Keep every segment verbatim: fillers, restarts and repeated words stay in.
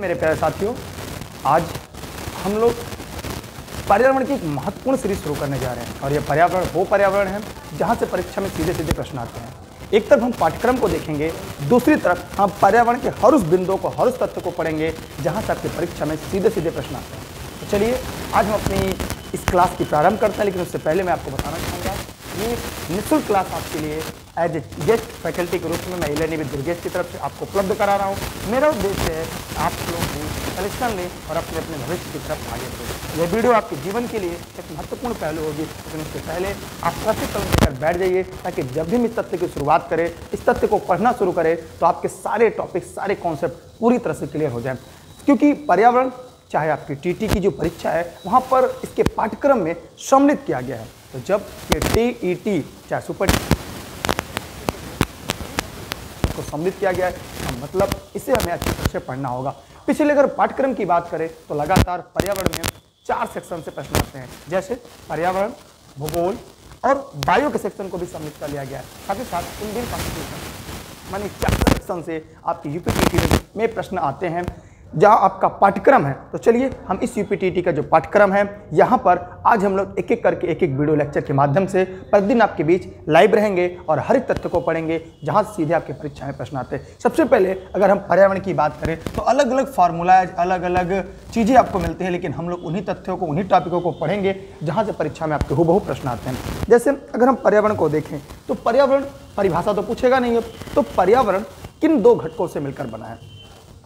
मेरे प्यारे साथियों, आज हम लोग पर्यावरण की एक महत्वपूर्ण सीरीज शुरू करने जा रहे हैं और यह पर्यावरण वो पर्यावरण है जहाँ से परीक्षा में सीधे सीधे प्रश्न आते हैं। एक तरफ हम पाठ्यक्रम को देखेंगे, दूसरी तरफ हम पर्यावरण के हर उस बिंदु को, हर उस तत्व को पढ़ेंगे जहाँ से आपकी परीक्षा में सीधे सीधे प्रश्न आते हैं। तो चलिए आज हम अपनी इस क्लास की प्रारंभ करते हैं, लेकिन उससे पहले मैं आपको बताना चाहूँगा ये निःशुल्क क्लास आपके लिए एज ए गेस्ट फैकल्टी के रूप में मैं ई-लर्निंग विद दुर्गेश की तरफ से आपको उपलब्ध करा रहा हूँ। मेरा उद्देश्य है आप लोग भी सलेक्शन लें और अपने अपने भविष्य की तरफ आगे बढ़ें। यह वीडियो आपके जीवन के लिए एक महत्वपूर्ण पहलू होगी, लेकिन उससे पहले आप काफी कदम लेकर बैठ जाइए ताकि जब भी हम इस तथ्य की शुरुआत करें, इस तथ्य को पढ़ना शुरू करें तो आपके सारे टॉपिक, सारे कॉन्सेप्ट पूरी तरह से क्लियर हो जाए। क्योंकि पर्यावरण, चाहे आपकी टीटी की जो परीक्षा है वहाँ पर इसके पाठ्यक्रम में सम्मिलित किया गया है। तो जब ये टीईटी, चाहे सुपर को सम्मिलित किया गया है, तो मतलब इसे हमें अच्छे तरह से पढ़ना होगा। पिछले अगर पाठ्यक्रम की बात करें तो लगातार पर्यावरण में चार सेक्शन से प्रश्न आते हैं, जैसे पर्यावरण, भूगोल और बायो के सेक्शन को भी सम्मिलित कर लिया गया है। साथ ही साथ इंडियन कॉन्स्टिट्यूशन मानी चार सेक्शन से आपकी यूपीटीटी में प्रश्न आते हैं जहाँ आपका पाठ्यक्रम है। तो चलिए हम इस यूपीटीटी का जो पाठ्यक्रम है यहाँ पर आज हम लोग एक एक करके, एक एक वीडियो लेक्चर के माध्यम से प्रतिदिन आपके बीच लाइव रहेंगे और हर एक तथ्य को पढ़ेंगे जहाँ सीधे आपकी परीक्षा में प्रश्न आते हैं। सबसे पहले अगर हम पर्यावरण की बात करें तो अलग अलग फार्मूलाज, अलग अलग चीज़ें आपको मिलती हैं, लेकिन हम लोग उन्हीं तथ्यों को, उन्हीं टॉपिकों को पढ़ेंगे जहाँ से परीक्षा में आपके हूबहू प्रश्न आते हैं। जैसे अगर हम पर्यावरण को देखें तो पर्यावरण परिभाषा तो पूछेगा नहीं, तो पर्यावरण किन दो घटकों से मिलकर बना है?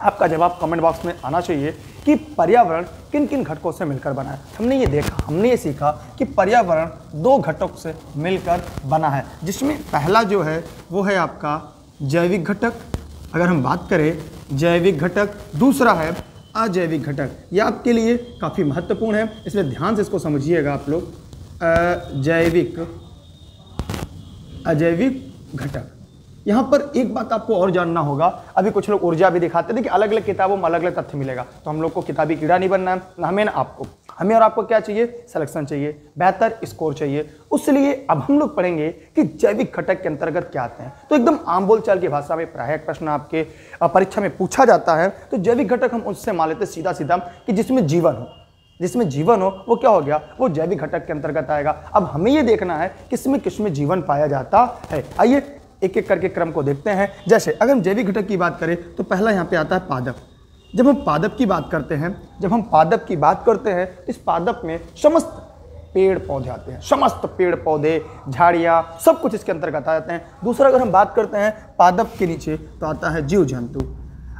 आपका जवाब कमेंट बॉक्स में आना चाहिए कि पर्यावरण किन किन घटकों से मिलकर बना है। हमने ये देखा, हमने ये सीखा कि पर्यावरण दो घटकों से मिलकर बना है, जिसमें पहला जो है वो है आपका जैविक घटक, अगर हम बात करें जैविक घटक, दूसरा है अजैविक घटक। यह आपके लिए काफ़ी महत्वपूर्ण है, इसलिए ध्यान से इसको समझिएगा आप लोग। अजैविक, अजैविक घटक। यहाँ पर एक बात आपको और जानना होगा, अभी कुछ लोग ऊर्जा भी दिखाते हैं। देखिए अलग अलग किताबों में अलग अलग तथ्य मिलेगा, तो हम लोग को किताबी कीड़ा नहीं बनना है, ना हमें ना आपको। हमें और आपको क्या चाहिए? सिलेक्शन चाहिए, बेहतर स्कोर चाहिए। उसलिए अब हम लोग पढ़ेंगे कि जैविक घटक के अंतर्गत क्या आते हैं। तो एकदम आम बोलचाल की भाषा में प्रायः प्रश्न आपके परीक्षा में पूछा जाता है। तो जैविक घटक हम उससे मान लेते सीधा सीधा कि जिसमें जीवन हो, जिसमें जीवन हो वो क्या हो गया, वो जैविक घटक के अंतर्गत आएगा। अब हमें ये देखना है किसमें किसमें जीवन पाया जाता है। आइए एक एक करके क्रम को देखते हैं। जैसे अगर हम जैविक घटक की बात करें तो पहला यहाँ पे आता है पादप। जब हम पादप की बात करते हैं, जब हम पादप की बात करते हैं इस पादप में समस्त पेड़ पौधे आते हैं, समस्त पेड़ पौधे, झाड़ियाँ, सब कुछ इसके अंतर्गत आ जाते हैं। दूसरा अगर हम बात करते हैं पादप के नीचे तो आता है जीव जंतु।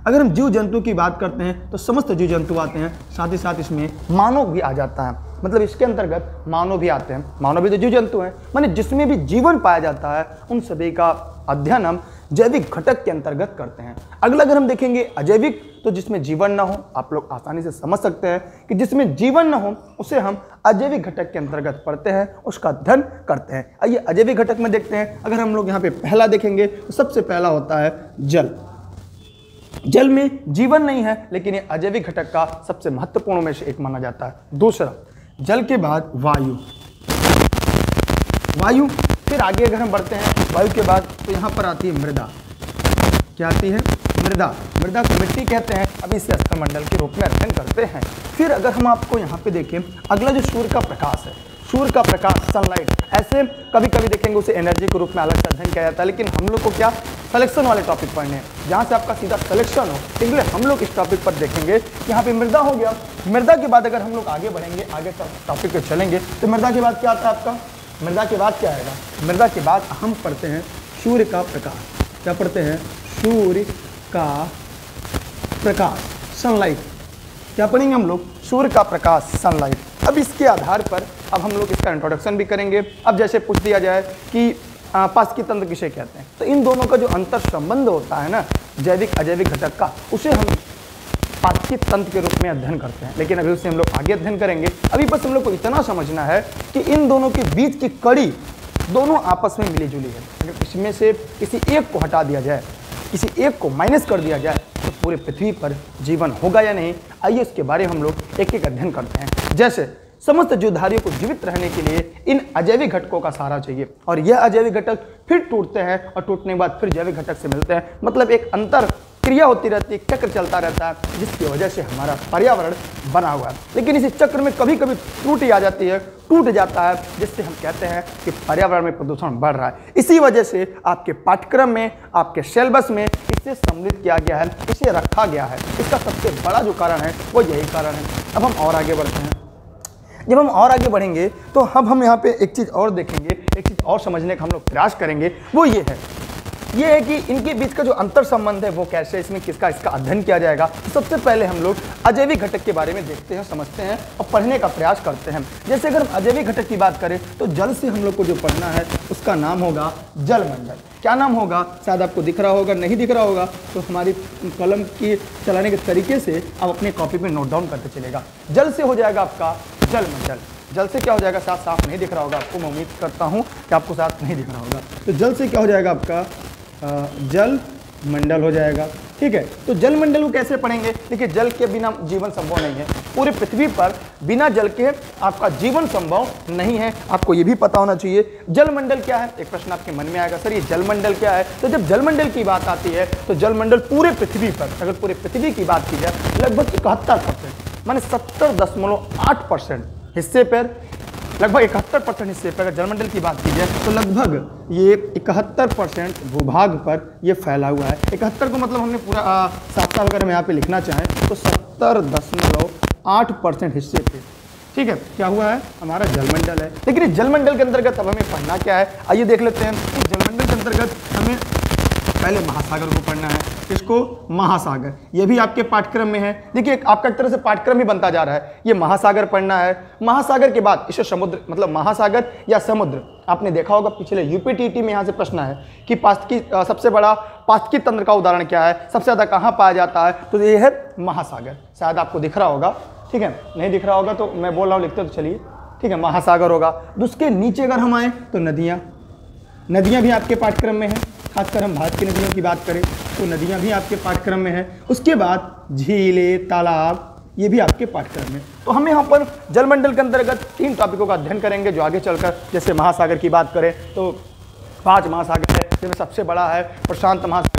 अगर हम जीव जंतु की बात करते हैं तो समस्त जीव जंतु आते हैं, साथ ही साथ इसमें मानव भी आ जाता है, मतलब इसके अंतर्गत मानव भी आते हैं। मानव भी तो जीव जंतु हैं, माने जिसमें भी जीवन पाया जाता है उन सभी का अध्ययन हम जैविक घटक के अंतर्गत करते हैं। अगला अगर हम देखेंगे अजैविक, तो जिसमें जीवन ना हो, आप लोग आसानी से समझ सकते हैं कि जिसमें जीवन ना हो उसे हम अजैविक घटक के अंतर्गत पढ़ते हैं, उसका अध्ययन करते हैं। आइए अजैविक घटक में देखते हैं। अगर हम लोग यहाँ पे पहला देखेंगे तो सबसे पहला होता है जल। जल में जीवन नहीं है, लेकिन ये अजैविक घटक का सबसे महत्वपूर्ण में से एक माना जाता है। दूसरा जल के बाद वायु, वायु फिर आगे अगर हम बढ़ते हैं वायु के बाद तो यहाँ पर आती है मृदा। क्या आती है? मृदा। मृदा को मिट्टी कहते हैं, अभी इसे अस्तरमंडल के रूप में अध्ययन करते हैं। फिर अगर हम आपको यहाँ पे देखें, अगला जो सूर्य का प्रकाश है, सूर्य का प्रकाश, सनलाइट, ऐसे कभी कभी देखेंगे उसे एनर्जी के रूप में अलग से अध्ययन किया जाता है, लेकिन हम लोग को क्या सलेक्शन वाले टॉपिक पढ़ने हैं जहाँ से आपका सीधा सलेक्शन हो, इसलिए हम लोग इस टॉपिक पर देखेंगे। यहाँ पे मृदा हो गया, मृदा के बाद अगर हम लोग आगे बढ़ेंगे, आगे टॉपिक पे चलेंगे तो मृदा के बाद क्या आता है आपका? मृदा के बाद क्या आएगा? मृदा के बाद हम पढ़ते हैं सूर्य का प्रकाश। क्या पढ़ते हैं? सूर्य का प्रकाश, सनलाइट। क्या पढ़ेंगे हम लोग? सूर्य का प्रकाश, सनलाइट। अब इसके आधार पर अब हम लोग इसका इंट्रोडक्शन भी करेंगे। अब जैसे पूछ दिया जाए कि पास्की तंत्र किसे कहते हैं, तो इन दोनों का जो अंतर संबंध होता है ना जैविक अजैविक घटक का, उसे हम पास्की तंत्र के रूप में अध्ययन करते हैं, लेकिन अभी उसे हम लोग आगे अध्ययन करेंगे। अभी बस हम लोग को इतना समझना है कि इन दोनों के बीच की कड़ी दोनों आपस में मिली जुली है। अगर इसमें से किसी एक को हटा दिया जाए, किसी एक को माइनस कर दिया जाए तो पूरे पृथ्वी पर जीवन होगा या नहीं, आइए उसके बारे में हम लोग एक एक अध्ययन करते हैं। जैसे समस्त जीवधारियों को जीवित रहने के लिए इन अजैविक घटकों का सहारा चाहिए, और यह अजैविक घटक फिर टूटते हैं और टूटने के बाद फिर जैविक घटक से मिलते हैं, मतलब एक अंतर क्रिया होती रहती है, चक्र चलता रहता है, जिसकी वजह से हमारा पर्यावरण बना हुआ है। लेकिन इसी चक्र में कभी कभी त्रुटि आ जाती है, टूट जाता है, जिससे हम कहते हैं कि पर्यावरण में प्रदूषण बढ़ रहा है। इसी वजह से आपके पाठ्यक्रम में, आपके सिलेबस में इसे सम्मिलित किया गया है, इसे रखा गया है। इसका सबसे बड़ा जो कारण है वो यही कारण है। अब हम और आगे बढ़ते हैं। जब हम और आगे बढ़ेंगे तो हम हम यहाँ पे एक चीज़ और देखेंगे, एक चीज़ और समझने का हम लोग प्रयास करेंगे। वो ये है ये है कि इनके बीच का जो अंतर संबंध है वो कैसे, इसमें किसका इसका अध्ययन किया जाएगा। सबसे पहले हम लोग अजैविक घटक के बारे में देखते हैं, समझते हैं और पढ़ने का प्रयास करते हैं। जैसे अगर हम अजैविक घटक की बात करें तो जल से हम लोग को जो पढ़ना है उसका नाम होगा जलमंडल। क्या नाम होगा शायद आपको दिख रहा होगा, नहीं दिख रहा होगा तो हमारी कलम की चलाने के तरीके से आप अपने कॉपी में नोट डाउन करते चलेगा। जल से हो जाएगा आपका जलमंडल। जल से क्या हो जाएगा, साथ साफ नहीं दिख रहा होगा आपको, मैं उम्मीद करता हूँ कि आपको साथ नहीं दिख रहा होगा। तो जल से क्या हो जाएगा आपका जल मंडल हो जाएगा, ठीक है। तो जल मंडल को कैसे पढ़ेंगे? देखिए, जल के बिना जीवन संभव नहीं है। पूरे पृथ्वी पर बिना जल के आपका जीवन संभव नहीं है, आपको ये भी पता होना चाहिए। जल मंडल क्या है, एक प्रश्न आपके मन में आएगा, सर ये जल मंडल क्या है। तो जब जल मंडल की बात आती है तो जल मंडल पूरे पृथ्वी पर, अगर पूरे पृथ्वी की बात की जाए, लगभग इकहत्तर परसेंट माने सत्तर दशमलव आठ परसेंट हिस्से पर, लगभग इकहत्तर परसेंट हिस्से पर अगर जलमंडल की बात की जाए तो लगभग ये इकहत्तर परसेंट भूभाग पर ये फैला हुआ है। इकहत्तर को मतलब हमने पूरा सात अगर हम यहाँ पे लिखना चाहें तो सत्तर दशमलव आठ परसेंट हिस्से पे, ठीक है, क्या हुआ है हमारा जलमंडल है। लेकिन इस जलमंडल के अंतर्गत अब हमें पढ़ना क्या है, आइए देख लेते हैं। इस जलमंडल के अंतर्गत हमें पहले महासागर को पढ़ना है। इसको महासागर, ये भी आपके पाठ्यक्रम में है। देखिए, आपका एक तरह से पाठ्यक्रम ही बनता जा रहा है। ये महासागर पढ़ना है। महासागर के बाद इसे समुद्र, मतलब महासागर या समुद्र। आपने देखा होगा पिछले यूपीटीटी में यहाँ से प्रश्न है कि पास्की सबसे बड़ा पास्की तंत्र का उदाहरण क्या है, सबसे ज़्यादा कहाँ पाया जाता है, तो ये है महासागर। शायद आपको दिख रहा होगा, ठीक है, नहीं दिख रहा होगा तो मैं बोल रहा हूँ लिखते तो चलिए, ठीक है, महासागर होगा। उसके नीचे अगर हम आएँ तो नदियाँ, नदियाँ भी आपके पाठ्यक्रम में हैं। खासकर हम भारत की नदियों की बात करें तो नदियां भी आपके पाठ्यक्रम में है। उसके बाद झीलें, तालाब, ये भी आपके पाठ्यक्रम में। तो हम यहाँ पर जलमंडल के अंतर्गत तीन टॉपिकों का अध्ययन करेंगे जो आगे चलकर, जैसे महासागर की बात करें तो पांच महासागर है, जिसमें सबसे बड़ा है प्रशांत महासागर।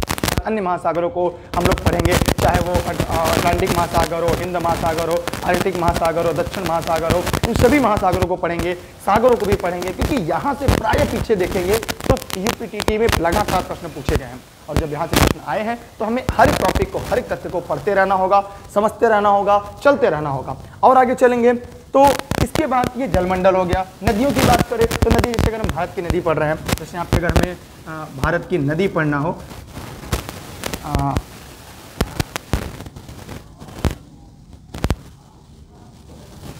अन्य महासागरों को हम लोग पढ़ेंगे, चाहे वो अटलांटिक महासागर हो, हिंद महासागर हो, आर्कटिक महासागर हो, दक्षिण महासागर हो, उन सभी महासागरों को पढ़ेंगे, सागरों को भी पढ़ेंगे। क्योंकि यहाँ से प्राय पीछे देखेंगे तो यूपीटीटी में लगातार प्रश्न पूछे गए हैं और जब यहाँ से प्रश्न आए हैं तो हमें हर टॉपिक को, हर तथ्य को पढ़ते रहना होगा, समझते रहना होगा, चलते रहना होगा। और आगे चलेंगे तो इसके बाद ये जलमंडल हो गया। नदियों की बात करें तो नदी, जैसे अगर हम भारत की नदी पढ़ रहे हैं, जैसे यहाँ पे अगर हमें भारत की नदी पढ़ना हो, आ,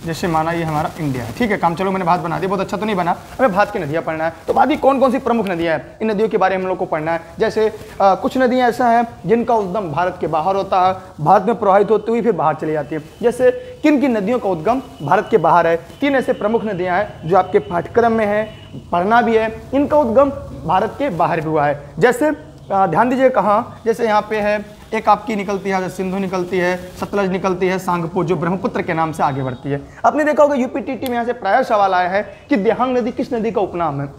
जैसे माना ये हमारा इंडिया है, ठीक है, काम चलो मैंने भारत बना दिया, बहुत अच्छा तो नहीं बना, हमें भारत की नदियाँ पढ़ना है। तो भारत की कौन कौन सी प्रमुख नदियाँ हैं, इन नदियों के बारे में हम लोग को पढ़ना है। जैसे आ, कुछ नदियाँ ऐसा हैं जिनका उद्गम भारत के बाहर होता है, भारत में प्रवाहित होती हुई फिर बाहर चली जाती है। जैसे किन किन नदियों का उद्गम भारत के बाहर है, तीन ऐसे प्रमुख नदियाँ हैं जो आपके पाठ्यक्रम में हैं, पढ़ना भी है। इनका उद्गम भारत के बाहर भी हुआ है। जैसे ध्यान दीजिए कहाँ, जैसे यहाँ पे है एक आपकी निकलती है, सिंधु निकलती है, सतलज निकलती है, सांगपो जो ब्रह्मपुत्र के नाम से आगे बढ़ती है। आपने देखा होगा यूपीटीटी में यहाँ से प्राय सवाल आया है कि देहांग नदी किस नदी का उपनाम है।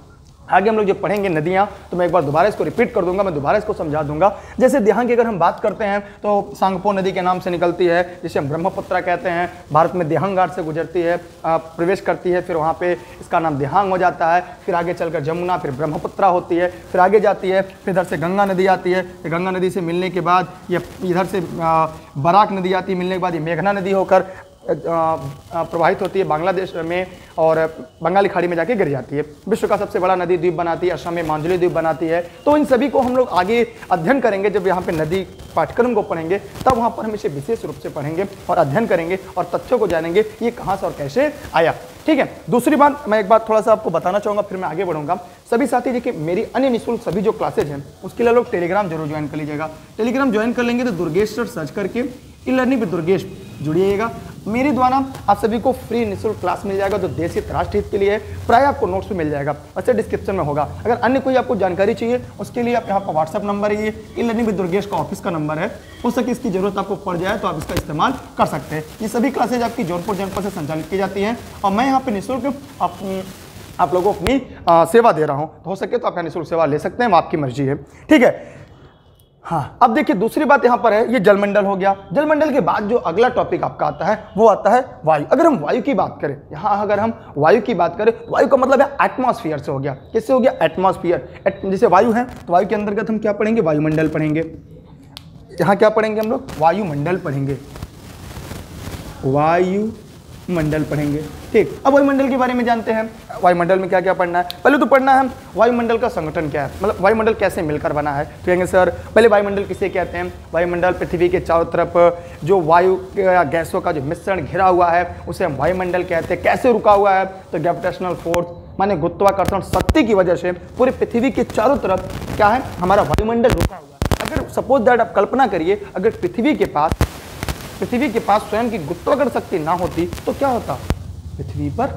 आगे हम लोग जब पढ़ेंगे नदियाँ तो मैं एक बार दोबारा इसको रिपीट कर दूंगा, मैं दोबारा इसको समझा दूंगा। जैसे देहांग की अगर हम बात करते हैं तो सांगपो नदी के नाम से निकलती है, जिसे हम ब्रह्मपुत्र कहते हैं, भारत में देहांग घाट से गुजरती है, प्रवेश करती है, फिर वहाँ पे इसका नाम देहांग हो जाता है। फिर आगे चलकर जमुना, फिर ब्रह्मपुत्र होती है, फिर आगे जाती है, फिर इधर से गंगा नदी आती है, फिर गंगा नदी से मिलने के बाद ये इधर से बराक नदी आती है, मिलने के बाद ये मेघना नदी होकर प्रवाहित होती है बांग्लादेश में और बंगाली खाड़ी में जाके गिर जाती है। विश्व का सबसे बड़ा नदी द्वीप बनाती है, असम में मांजुली द्वीप बनाती है। तो इन सभी को हम लोग आगे अध्ययन करेंगे। जब यहाँ पे नदी पाठ्यक्रम को पढ़ेंगे तब वहाँ पर हम इसे विशेष रूप से पढ़ेंगे और अध्ययन करेंगे और तथ्यों को जानेंगे ये कहाँ से और कैसे आया, ठीक है। दूसरी बात मैं एक बात थोड़ा सा आपको बताना चाहूँगा, फिर मैं आगे बढ़ूँगा। सभी साथी देखिए, मेरी अन्य निःशुल्क सभी जो क्लासेज हैं उसके लिए लोग टेलीग्राम जरूर ज्वाइन कर लीजिएगा। टेलीग्राम ज्वाइन कर लेंगे तो दुर्गेश सर सर्च करके ई लर्निंग विद दुर्गेश जुड़िएगा। मेरे द्वारा आप सभी को फ्री निःशुल्क क्लास मिल जाएगा जो देश हित राष्ट्र हित के लिए प्राय आपको नोट्स भी मिल जाएगा, अच्छा डिस्क्रिप्शन में होगा। अगर अन्य कोई आपको जानकारी चाहिए उसके लिए आप यहाँ पर व्हाट्सअप नंबर है, ये ई लर्निंग विद दुर्गेश का ऑफिस का नंबर है, हो सके इसकी जरूरत आपको पड़ जाए तो आप इसका इस्तेमाल कर सकते हैं। ये सभी क्लासेज आपकी जौनपुर जनपद से संचालित की जाती हैं और मैं यहाँ पर निःशुल्क अपनी आप लोगों को अपनी सेवा दे रहा हूँ। हो सके तो आप यहाँ निःशुल्क सेवा ले सकते हैं, आपकी मर्जी है, ठीक है। हाँ, अब देखिए दूसरी बात यहाँ पर है, ये जलमंडल हो गया। जलमंडल के बाद जो अगला टॉपिक आपका आता है वो आता है वायु। अगर हम वायु की बात करें, यहाँ अगर हम वायु की बात करें, वायु का मतलब है एटमॉस्फेयर से हो गया। किससे हो गया? एटमॉस्फेयर। एट, जैसे वायु है तो वायु के अंतर्गत हम क्या पढ़ेंगे? वायुमंडल पढ़ेंगे। यहाँ क्या पढ़ेंगे हम लोग? वायुमंडल पढ़ेंगे, वायुमंडल पढ़ेंगे। ठीक, अब वायुमंडल के बारे में जानते हैं। वायुमंडल में क्या क्या पढ़ना है? पहले तो पढ़ना है वायुमंडल का संगठन क्या है, मतलब वायुमंडल कैसे मिलकर बना है। तो कहेंगे सर पहले वायुमंडल किसे कहते हैं? वायुमंडल पृथ्वी के चारों तरफ जो वायु या गैसों का जो मिश्रण घिरा हुआ है उसे हम वायुमंडल कहते हैं। कैसे रुका हुआ है? तो ग्रेविटेशनल फोर्स माने गुरुत्वाकर्षण शक्ति की वजह से पूरे पृथ्वी के चारों तरफ क्या है, हमारा वायुमंडल रुका हुआ है। अगर सपोज दैट, आप कल्पना करिए अगर पृथ्वी के पास पृथ्वी के पास स्वयं की गुरुत्वाकर्षण शक्ति ना होती तो क्या होता? पृथ्वी पर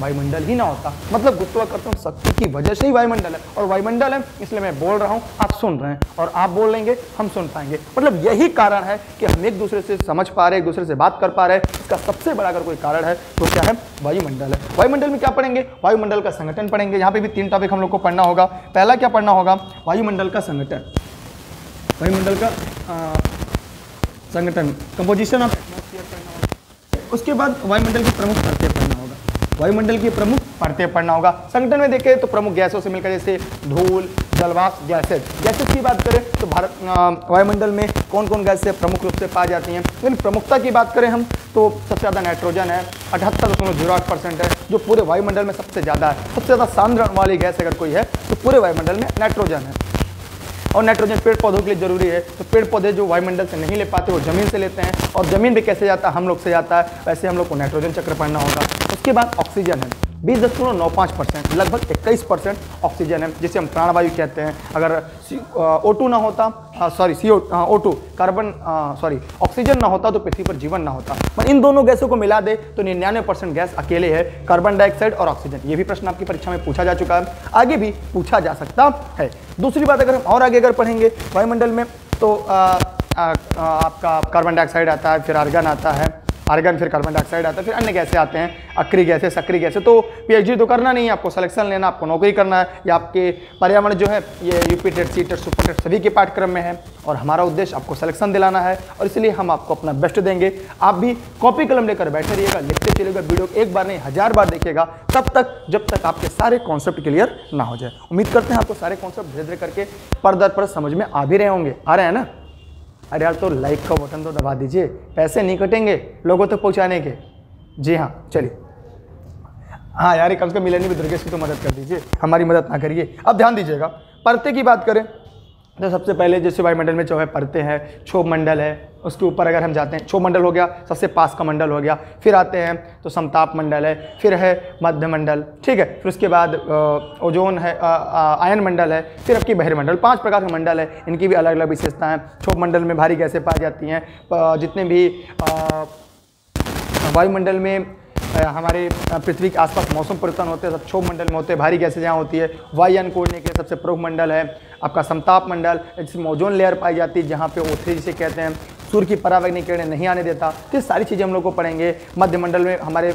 वायुमंडल ही ना होता। मतलब गुरुत्वाकर्षण शक्ति की वजह से ही वायुमंडल है, और वायुमंडल है इसलिए मैं बोल रहा हूँ, आप सुन रहे हैं, और आप बोल लेंगे हम सुन पाएंगे। मतलब यही कारण है कि हम एक दूसरे से समझ पा रहे, एक दूसरे से बात कर पा रहे हैं। इसका सबसे बड़ा अगर कोई कारण है तो क्या है? वायुमंडल है। वायुमंडल में क्या पढ़ेंगे? वायुमंडल का संगठन पढ़ेंगे। यहाँ पर भी तीन टॉपिक हम लोग को पढ़ना होगा। पहला क्या पढ़ना होगा? वायुमंडल का संगठन, वायुमंडल का संगठन, कंपोजिशन ऑफ एटमॉस्फेयर पढ़ना होगा। उसके बाद वायुमंडल की प्रमुख परतें पढ़ना होगा, वायुमंडल की प्रमुख परतें पढ़ना होगा। संगठन में देखें तो प्रमुख गैसों से मिलकर, जैसे धूल, जलवाष्प, गैसेज। गैसेज की बात करें तो भारत वायुमंडल में कौन कौन गैसें प्रमुख रूप से पाई जाती हैं? लेकिन प्रमुखता की बात करें हम तो सबसे ज़्यादा नाइट्रोजन है, अठहत्तर दशमलव जीरो आठ परसेंट है, जो पूरे वायुमंडल में सबसे ज़्यादा है। सबसे ज़्यादा सांद्रण वाली गैस अगर कोई है तो पूरे वायुमंडल में नाइट्रोजन है, और नाइट्रोजन पेड़ पौधों के लिए ज़रूरी है। तो पेड़ पौधे जो वायुमंडल से नहीं ले पाते वो ज़मीन से लेते हैं, और ज़मीन भी कैसे जाता है? हम लोग से जाता है। वैसे हम लोग को नाइट्रोजन चक्र पढ़ना होगा। उसके बाद ऑक्सीजन है, बीस दशमलव नौ पाँच परसेंट, लगभग इक्कीस परसेंट ऑक्सीजन है, जिसे हम प्राणवायु कहते हैं। अगर ओ टू ना होता, sorry C O O two carbon sorry oxygen ना होता तो पृथ्वी पर जीवन ना होता। पर इन दोनों गैसों को मिला दे तो निन्यानवे परसेंट गैस अकेले है, कार्बन डाइऑक्साइड और ऑक्सीजन। ये भी प्रश्न आपकी परीक्षा में पूछा जा चुका है, आगे भी पूछा जा सकता है। दूसरी बात, अगर हम और आगे अगर पढ़ेंगे वायुमंडल में तो आ, आ, आ, आपका कार्बन डाइऑक्साइड आता है, फिर आर्गन आता है, आर्गन फिर कार्बन डाइऑक्साइड आता है, फिर अन्य गैसें आते हैं, अक्रिय गैसें, सक्रिय गैसें। तो पीएचडी तो करना नहीं है आपको, सिलेक्शन लेना, आपको नौकरी करना है। या आपके पर्यावरण जो है ये यूपीटेट, सीटेट, सुपरटेट सभी के पाठ्यक्रम में है, और हमारा उद्देश्य आपको सिलेक्शन दिलाना है, और इसलिए हम आपको अपना बेस्ट देंगे। आप भी कॉपी कलम लेकर बैठे रहिएगा, लिखते चलिएगा, वीडियो एक बार नहीं हज़ार बार देखिएगा, तब तक जब तक आपके सारे कॉन्सेप्ट क्लियर ना हो जाए। उम्मीद करते हैं आपको सारे कॉन्सेप्ट धीरे धीरे करके पर दर पर समझ में आ भी रहे होंगे। आ रहे हैं ना? अरे यार, तो लाइक का बटन तो दबा दीजिए, पैसे नहीं कटेंगे लोगों तक तो पहुंचाने के। जी हाँ, चलिए। हाँ यार, कम से कम ई-लर्निंग विद दुर्गेश की तो मदद कर दीजिए, हमारी मदद ना करिए। अब ध्यान दीजिएगा, परतें की बात करें तो सबसे पहले जैसे वायुमंडल में जो है परतें हैं, क्षोभ मंडल है, उसके ऊपर अगर हम जाते हैं, क्षोभ मंडल हो गया सबसे पास का मंडल हो गया, फिर आते हैं तो समताप मंडल है, फिर है मध्य मंडल, ठीक है, फिर उसके बाद ओजोन है, आयन मंडल है, फिर आपकी बहिर्मंडल। पांच प्रकार के मंडल है, इनकी भी अलग अलग विशेषताएं हैं। क्षोभ मंडल में भारी गैसें पाई जाती हैं, जितने भी वायुमंडल में हमारे पृथ्वी के आसपास मौसम परिवर्तन होते हैं सब क्षोभ मंडल में होते हैं। भारी गैसें जहाँ होती है, वायुयान कोड़ने के सबसे प्रमुख मंडल है आपका समताप मंडल, जिसमें ओजोन लेयर पाई जाती है, जहाँ पे ओ थ्री जिसे कहते हैं, सूर्य की परावैगनिक किरणें नहीं आने देता। तो ये सारी चीज़ें हम लोग को पढ़ेंगे। मध्य मंडल में हमारे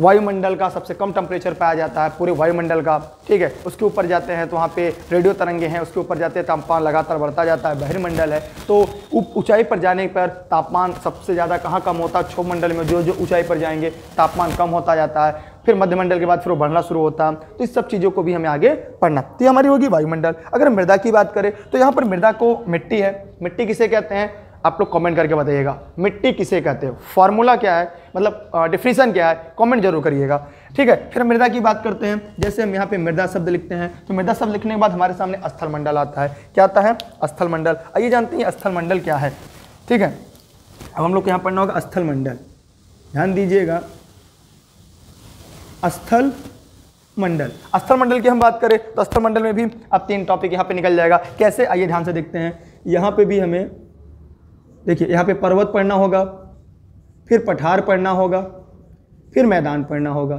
वायुमंडल का सबसे कम टेम्परेचर पाया जाता है पूरे वायुमंडल का, ठीक है। उसके ऊपर जाते हैं तो वहाँ पे रेडियो तरंगे हैं, उसके ऊपर जाते हैं तापमान लगातार बढ़ता जाता है। बहिर्मंडल है तो ऊंचाई पर जाने पर तापमान सबसे ज़्यादा कहाँ कम होता है? क्षोभ मंडल में। जो जो ऊंचाई पर जाएंगे तापमान कम होता जाता है, फिर मध्यमंडल के बाद फिर वो बढ़ना शुरू होता है। तो इस सब चीज़ों को भी हमें आगे पढ़ना। तो ये हमारी होगी वायुमंडल। अगर मृदा की बात करें तो यहाँ पर मृदा को मिट्टी है, मिट्टी किसे कहते हैं? आप लोग कमेंट करके बताइएगा मिट्टी किसे कहते हो, फार्मूला क्या है, मतलब डिफिनेशन क्या है, कमेंट जरूर करिएगा, ठीक है। फिर मृदा की बात करते हैं, जैसे हम यहाँ पे मृदा शब्द लिखते हैं तो मृदा शब्द लिखने के बाद हमारे सामने स्थल मंडल आता है। क्या आता है? स्थल मंडल। आइए जानते हैं स्थल मंडल क्या है, ठीक है। अब हम लोग को यहाँ पढ़ना होगा स्थल मंडल, ध्यान दीजिएगा स्थल मंडल। स्थल मंडल की हम बात करें तो स्थल मंडल में भी अब तीन टॉपिक यहाँ पे निकल जाएगा। कैसे? आइए ध्यान से देखते हैं। यहाँ पे भी हमें देखिए, यहाँ पे पर्वत पढ़ना होगा, फिर पठार पढ़ना होगा, फिर मैदान पढ़ना होगा,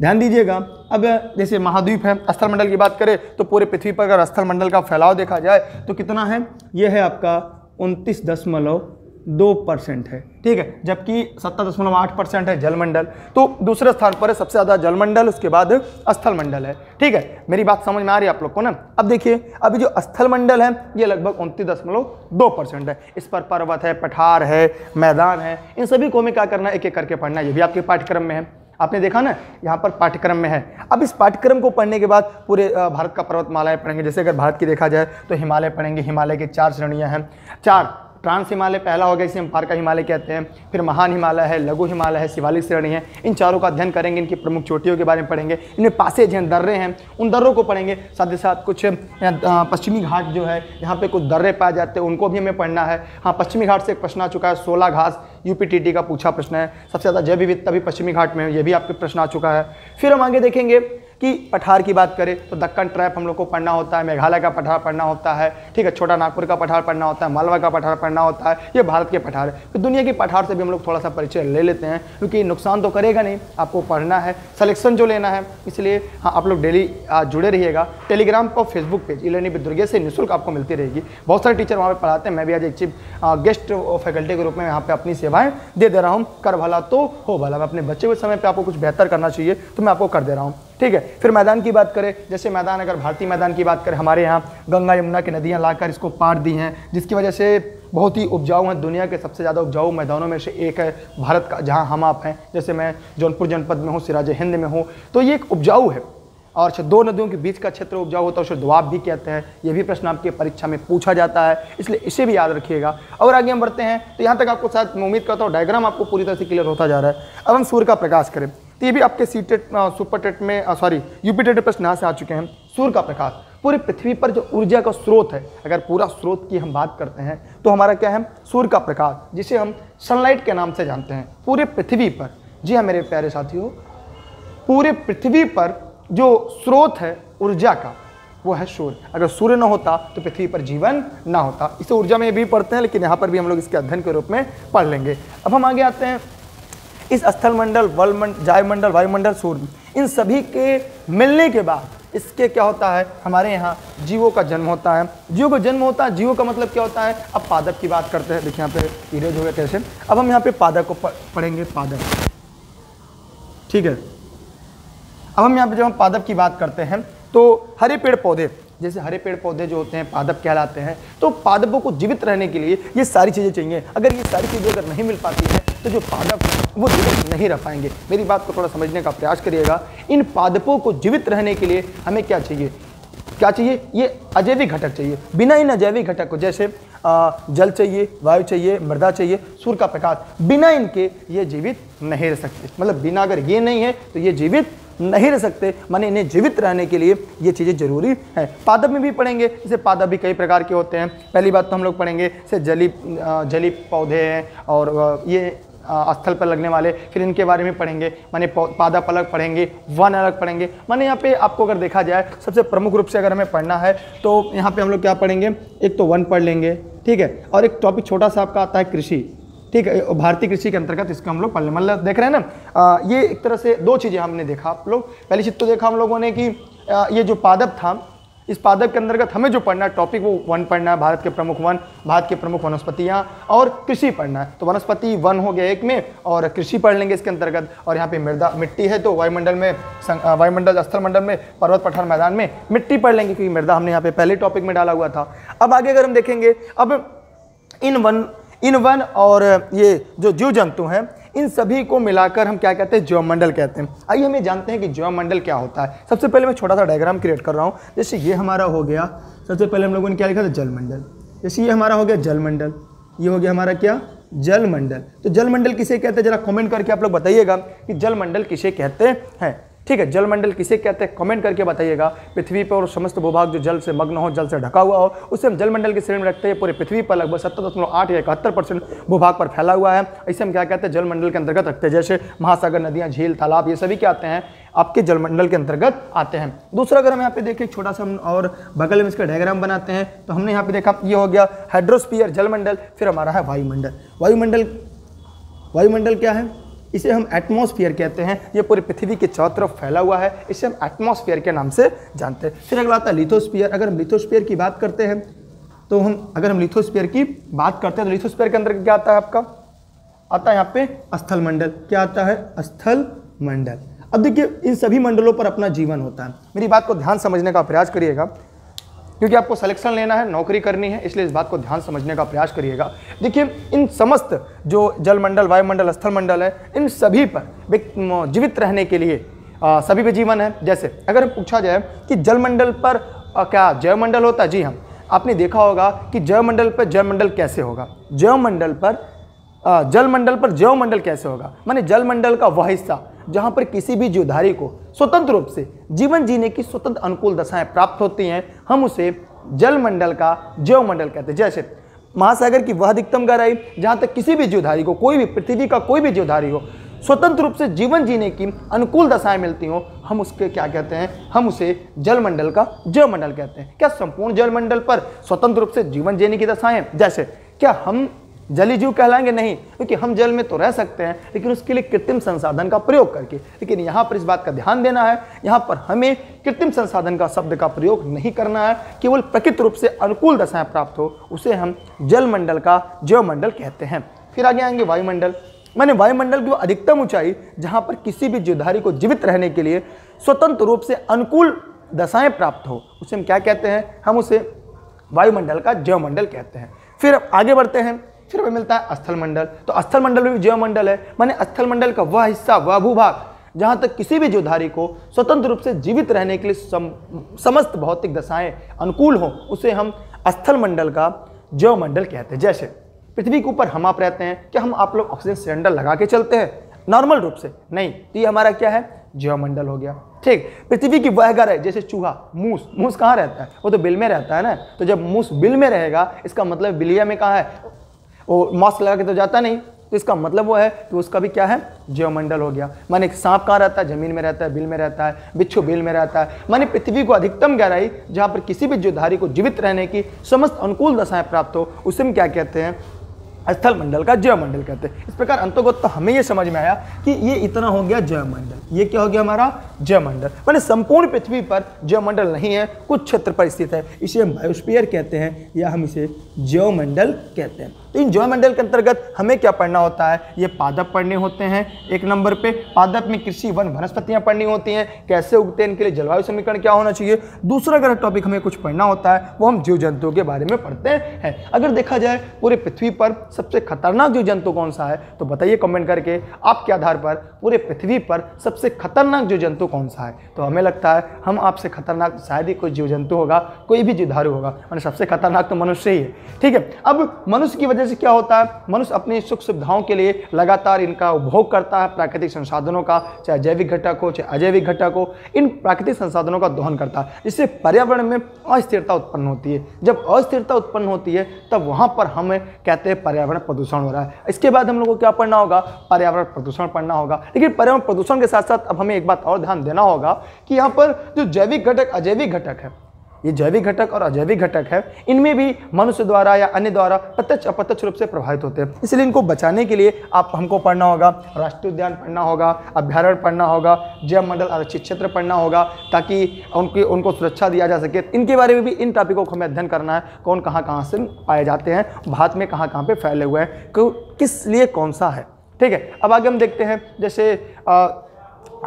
ध्यान दीजिएगा। अब जैसे महाद्वीप है, स्थल मंडल की बात करें तो पूरे पृथ्वी पर अगर स्थल मंडल का फैलाव देखा जाए तो कितना है? ये है आपका उनतीस दशमलव दो परसेंट है, ठीक है, जबकि सत्तर दशमलव आठ परसेंट है जलमंडल। तो दूसरे स्थान पर है सबसे ज़्यादा जलमंडल, उसके बाद स्थलमंडल है। ठीक है, मेरी बात समझ में आ रही है आप लोग को ना। अब देखिए, अभी जो स्थलमंडल है ये लगभग उनतीस दशमलव दो परसेंट है। इस पर पर्वत है, पठार है, मैदान है, इन सभी को हमें क्या करना है, एक एक करके पढ़ना है। ये भी आपके पाठ्यक्रम में है, आपने देखा ना, यहाँ पर पाठ्यक्रम में है। अब इस पाठ्यक्रम को पढ़ने के बाद पूरे भारत का पर्वतमालाएँ पढ़ेंगे। जैसे अगर भारत की देखा जाए तो हिमालय पढ़ेंगे। हिमालय की चार श्रेणियाँ हैं, चार। ट्रांस हिमालय पहला होगा, इसे हम पार का हिमालय कहते हैं। फिर महान हिमालय है, लघु हिमालय है, शिवालिक श्रेणी है। इन चारों का अध्ययन करेंगे, इनकी प्रमुख चोटियों के बारे में पढ़ेंगे, इनमें पासेज हैं, दर्रे हैं, उन दर्रों को पढ़ेंगे। साथ ही साथ कुछ पश्चिमी घाट जो है, यहाँ पे कुछ दर्रे पाए जाते हैं, उनको भी हमें पढ़ना है। हाँ, पश्चिमी घाट से एक प्रश्न आ चुका है, सोलह घास, यूपीटीटी का पूछा प्रश्न है। सबसे ज़्यादा जैव विविधता भी पश्चिमी घाट में है, यह भी आपके प्रश्न आ चुका है। फिर हम आगे देखेंगे कि पठार की बात करें तो दक्कन ट्रैप हम लोग को पढ़ना होता है, मेघालय का पठार पढ़ना होता है, ठीक है, छोटा नागपुर का पठार पढ़ना होता है, मालवा का पठार पढ़ना होता है। ये भारत के पठार है। तो दुनिया के पठार से भी हम लोग थोड़ा सा परिचय ले लेते हैं, क्योंकि नुकसान तो करेगा नहीं, आपको पढ़ना है, सलेक्शन जो लेना है। इसलिए हाँ, आप लोग डेली जुड़े रहिएगा। टेलीग्राम पर Facebook page e-learning with Durgesh से निःशुल्क आपको मिलती रहेगी। बहुत सारे टीचर वहाँ पर पढ़ाते हैं। मैं भी आज एक चीफ गेस्ट फैकल्टी के रूप में यहाँ पर अपनी सेवाएँ दे दे रहा हूँ। कर भला तो हो भला, मैं अपने बच्चे हुए समय पर आपको कुछ बेहतर करना चाहिए तो मैं आपको कर दे रहा हूँ। ठीक है, फिर मैदान की बात करें, जैसे मैदान, अगर भारतीय मैदान की बात करें, हमारे यहाँ गंगा यमुना की नदियाँ लाकर इसको पार दी हैं, जिसकी वजह से बहुत ही उपजाऊ हैं। दुनिया के सबसे ज़्यादा उपजाऊ मैदानों में से एक है भारत का, जहाँ हम आप हैं। जैसे मैं जौनपुर जनपद में हूँ, सिराज हिंद में हूँ, तो ये एक उपजाऊ है। और दो नदियों के बीच का क्षेत्र उपजाऊ होता है, उसे दोआब भी कहते हैं। ये भी प्रश्न आपके परीक्षा में पूछा जाता है, इसलिए इसे भी याद रखिएगा। और आगे हम बढ़ते हैं, तो यहाँ तक आपको शायद उम्मीद करता हूँ डायग्राम आपको पूरी तरह से क्लियर होता जा रहा है। अब हम सूर्य का प्रकाश करें, तो ये भी आपके सी टेट सुपर टेट में सॉरी यूपी टेट प्रश्न यहाँ से आ चुके हैं। सूर्य का प्रकाश पूरी पृथ्वी पर जो ऊर्जा का स्रोत है, अगर पूरा स्रोत की हम बात करते हैं तो हमारा क्या है, सूर्य का प्रकाश, जिसे हम सनलाइट के नाम से जानते हैं। पूरे पृथ्वी पर, जी हाँ मेरे प्यारे साथियों, पूरे पृथ्वी पर जो स्रोत है ऊर्जा का वो है सूर्य। अगर सूर्य ना होता तो पृथ्वी पर जीवन ना होता। इसे ऊर्जा में भी पढ़ते हैं, लेकिन यहाँ पर भी हम लोग इसके अध्ययन के रूप में पढ़ लेंगे। अब हम आगे आते हैं, इस स्थलमंडल, वलमंडल, जलमंडल, वायुमंडल, सूर्य, इन सभी के मिलने के बाद इसके क्या होता है, हमारे यहाँ जीवों का जन्म होता है। जीवों का जन्म होता है, जीवों का मतलब क्या होता है। अब पादप की बात करते हैं। देखिए यहाँ पे इरेज हो गया कैसे। अब हम यहाँ पे पादप को पढ़ेंगे, पादप, ठीक है। अब हम यहाँ पे जब हम पादप की बात करते हैं तो हरे पेड़ पौधे, जैसे हरे पेड़ पौधे जो होते हैं पादप कहलाते हैं। तो पादपों को जीवित रहने के लिए ये सारी चीज़ें चाहिए। अगर ये सारी चीज़ें अगर नहीं मिल पाती हैं तो जो पादप वो जीवित नहीं रह पाएंगे। मेरी बात को थोड़ा समझने का प्रयास करिएगा। इन पादपों को जीवित रहने के लिए हमें क्या चाहिए, क्या चाहिए, ये अजैविक घटक चाहिए। बिना इन अजैविक घटक को, जैसे जल चाहिए, वायु चाहिए, मृदा चाहिए, सूर्य का प्रकाश, बिना इनके ये जीवित नहीं रह सकते। मतलब बिना अगर ये नहीं है तो ये जीवित नहीं रह सकते। माने इन्हें जीवित रहने के लिए ये चीज़ें जरूरी हैं। पादप में भी पढ़ेंगे, जैसे पादप भी कई प्रकार के होते हैं। पहली बात तो हम लोग पढ़ेंगे जैसे जली जली पौधे हैं और ये स्थल पर लगने वाले, फिर इनके बारे में पढ़ेंगे। माने पादप अलग पढ़ेंगे, वन अलग पढ़ेंगे। माने यहाँ पे आपको अगर देखा जाए सबसे प्रमुख रूप से अगर हमें पढ़ना है तो यहाँ पे हम लोग क्या पढ़ेंगे, एक तो वन पढ़ लेंगे, ठीक है, और एक टॉपिक छोटा सा आपका आता है कृषि, ठीक है, भारतीय कृषि के अंतर्गत इसको हम लोग पढ़ लें। मतलब देख रहे हैं ना, आ, ये एक तरह से दो चीज़ें हमने देखा। आप लोग पहली चीज़ तो देखा हम लोगों ने कि आ, ये जो पादप था, इस पादप के अंतर्गत हमें जो पढ़ना है टॉपिक वो वन पढ़ना है, भारत के प्रमुख वन, भारत के प्रमुख वनस्पतियाँ, और कृषि पढ़ना है। तो वनस्पति वन हो गया एक में, और कृषि पढ़ लेंगे इसके अंतर्गत। और यहाँ पे मृदा मिट्टी है, तो वायुमंडल में, वायुमंडल, स्थलमंडल में, पर्वत पठार मैदान में मिट्टी पढ़ लेंगे, क्योंकि मृदा हमने यहाँ पे पहले टॉपिक में डाला हुआ था। अब आगे अगर हम देखेंगे, अब इन वन इन वन और ये जो जीव जंतु हैं इन सभी को मिलाकर हम क्या कहते हैं, जीवमंडल कहते हैं। आइए हम ये जानते हैं कि जीवमंडल क्या होता है। सबसे पहले मैं छोटा सा डायग्राम क्रिएट कर रहा हूँ। जैसे ये हमारा हो गया, सबसे पहले हम लोगों ने क्या लिखा था, जलमंडल। जैसे ये हमारा हो गया जलमंडल, ये हो गया हमारा क्या, जलमंडल। तो जलमंडल किसे कहते हैं, जरा कॉमेंट करके आप लोग बताइएगा कि जलमंडल किसे कहते हैं। ठीक है, जलमंडल किसे कहते हैं, कमेंट करके बताइएगा। पृथ्वी पर और समस्त भूभाग जो जल से मग्न हो, जल से ढका हुआ हो, उसे हम जलमंडल की श्रेणी में रखते हैं। पूरे पृथ्वी पर लगभग सत्तर दशमलव आठ या इकहत्तर परसेंट भूभाग पर फैला हुआ है, इसे हम क्या कहते हैं, जलमंडल के अंतर्गत रखते हैं। जैसे महासागर, नदियाँ, झील, तालाब, ये सभी क्या आते हैं, आपके जलमंडल के अंतर्गत आते हैं। दूसरा अगर हम यहाँ पे देखें, छोटा सा हम और बगल में इसका डायग्राम बनाते हैं, तो हमने यहाँ पे देखा ये हो गया हाइड्रोस्फीयर, जलमंडल। फिर हमारा है वायुमंडल। वायुमंडल वायुमंडल क्या है, इसे हम एटमॉस्फेयर कहते हैं। ये पूरी पृथ्वी के चारों तरफ फैला हुआ है, इसे हम एटमॉस्फेयर के नाम से जानते हैं। फिर अगला आता है लिथोस्फीयर। अगर हम लिथोस्फीयर की बात करते हैं तो हम अगर हम लिथोस्फीयर की बात करते हैं तो लिथोस्फीयर के अंदर क्या आता है आपका, आता है यहाँ पे स्थल मंडल। क्या आता है? स्थल मंडल। अब देखिए इन सभी मंडलों पर अपना जीवन होता है। मेरी बात को ध्यान समझने का प्रयास करिएगा क्योंकि आपको सिलेक्शन लेना है, नौकरी करनी है, इसलिए इस बात को ध्यान समझने का प्रयास करिएगा। देखिए इन समस्त जो जलमंडल, वायुमंडल, स्थल मंडल है, इन सभी पर जीवित रहने के लिए आ, सभी पे जीवन है। जैसे अगर पूछा जाए कि जलमंडल पर आ, क्या जैवमंडल होता है? जी हाँ, आपने देखा होगा कि जैवमंडल पर जलमंडल कैसे होगा, जैवमंडल पर जलमंडल पर जैवमंडल कैसे होगा, माने जलमंडल का वह हिस्सा जहाँ पर किसी भी जीवधारी को स्वतंत्र रूप से जीवन जीने की स्वतंत्र अनुकूल दशाएं प्राप्त होती हैं, हम उसे जलमंडल का जैवमंडल कहते हैं। जैसे महासागर की वह अधिकतम गहराई जहाँ तक किसी भी जीवधारी को, कोई भी पृथ्वी का कोई भी जीवधारी हो, स्वतंत्र रूप से जीवन जीने की अनुकूल दशाएं मिलती हों, हम उसके क्या कहते हैं, हम उसे जलमंडल का जैवमंडल कहते हैं। क्या संपूर्ण जलमंडल पर स्वतंत्र रूप से जीवन जीने की दशाएं, जैसे क्या हम जलीय जीव कहलाएंगे? नहीं, क्योंकि हम जल में तो रह सकते हैं लेकिन उसके लिए कृत्रिम संसाधन का प्रयोग करके। लेकिन यहाँ पर इस बात का ध्यान देना है, यहाँ पर हमें कृत्रिम संसाधन का शब्द का प्रयोग नहीं करना है, केवल प्रकृति रूप से अनुकूल दशाएं प्राप्त हो उसे हम जलमंडल का जैवमंडल कहते हैं। फिर आगे आएंगे वायुमंडल, मैंने वायुमंडल की अधिकतम ऊंचाई जहाँ पर किसी भी जीवधारी को जीवित रहने के लिए स्वतंत्र रूप से अनुकूल दशाएं प्राप्त हो उसे हम क्या कहते हैं, हम उसे वायुमंडल का जैवमंडल कहते हैं। फिर आगे बढ़ते हैं, फिर हमें मिलता है स्थल मंडल। तो स्थल मंडल में भी जैवमंडल है, माने स्थल मंडल का वह हिस्सा, वह भूभाग जहाँ तक किसी भी जीवधारी को स्वतंत्र रूप से जीवित रहने के लिए सम, समस्त भौतिक दशाएं अनुकूल हों उसे हम स्थल मंडल का जैवमंडल कहते हैं। जैसे पृथ्वी के ऊपर हम आप रहते हैं, क्या हम आप लोग ऑक्सीजन सिलेंडर लगा के चलते हैं नॉर्मल रूप से? नहीं, तो ये हमारा क्या है, जैवमंडल हो गया। ठीक, पृथ्वी की वह गहराई, जैसे चूहा, मूस, मूस कहाँ रहता है, वो तो बिल में रहता है ना, तो जब मूस बिल में रहेगा इसका मतलब बिलिया में कहाँ है, वो मास्क लगा के तो जाता नहीं, तो इसका मतलब वो है कि उसका भी क्या है, जैवमंडल हो गया। माने सांप कहाँ रहता है, जमीन में रहता है, बिल में रहता है, बिच्छू बिल में रहता है। माने पृथ्वी को अधिकतम गहराई जहाँ पर किसी भी जीवधारी को जीवित रहने की समस्त अनुकूल दशाएं प्राप्त हो उसे हम क्या कहते हैं, स्थल मंडल का जैवमंडल कहते हैं। इस प्रकार अंतर्गत तो हमें ये समझ में आया कि ये इतना हो गया जैवमंडल, ये क्या हो गया हमारा जैवमंडल। माने संपूर्ण पृथ्वी पर जैवमंडल नहीं है, कुछ क्षेत्र पर स्थित है, इसे हम बायोस्फीयर कहते हैं या हम इसे जैवमंडल कहते हैं। तो इन जैवमंडल के अंतर्गत हमें क्या पढ़ना होता है, ये पादप पढ़ने होते हैं। एक नंबर पे पादप में कृषि, वन, वनस्पतियाँ पढ़नी होती हैं, कैसे उगते हैं, इनके लिए जलवायु समीकरण क्या होना चाहिए। दूसरा अगर टॉपिक हमें कुछ पढ़ना होता है वो हम जीव जंतुओं के बारे में पढ़ते हैं। अगर देखा जाए पूरे पृथ्वी पर सबसे खतरनाक जीव जंतु कौन सा है तो बताइए कमेंट करके, आपके आधार पर पूरे पृथ्वी पर सबसे खतरनाक जीव जंतु कौन सा है। तो हमें लगता है हम आपसे खतरनाक शायद ही कोई जीव जंतु होगा, कोई भी जीवधारू होगा, और सबसे खतरनाक तो मनुष्य ही है। ठीक है, अब मनुष्य की वजह से क्या होता है, मनुष्य अपनी सुख सुविधाओं के लिए लगातार इनका उपभोग करता है, प्राकृतिक संसाधनों का, चाहे जैविक घटक हो चाहे अजैविक घटक हो, इन प्राकृतिक संसाधनों का दोहन करता है, इससे पर्यावरण में अस्थिरता उत्पन्न होती है। जब अस्थिरता उत्पन्न होती है तब वहाँ पर हम कहते हैं पर्यावरण प्रदूषण हो रहा है। इसके बाद हम लोगों को क्या पढ़ना होगा, पर्यावरण प्रदूषण पढ़ना होगा। लेकिन पर्यावरण प्रदूषण के साथ साथ अब हमें एक बात और ध्यान देना होगा कि यहाँ पर जो जैविक घटक, अजैविक घटक है, ये जैविक घटक और अजैविक घटक है, इनमें भी मनुष्य द्वारा या अन्य द्वारा प्रत्यक्ष अप्रत्यक्ष रूप से प्रभावित होते हैं। इसलिए इनको बचाने के लिए आप हमको पढ़ना होगा, राष्ट्रीय उद्यान पढ़ना होगा, अभ्यारण्य पढ़ना होगा, जैवमंडल आरक्षित क्षेत्र पढ़ना होगा ताकि उनकी उनको सुरक्षा दिया जा सके। इनके बारे में भी, इन टॉपिकों को हमें अध्ययन करना है, कौन कहाँ कहाँ से पाए जाते हैं, भारत में कहाँ कहाँ पर फैले हुए हैं, किस लिए कौन सा है। ठीक है, अब आगे हम देखते हैं, जैसे आ,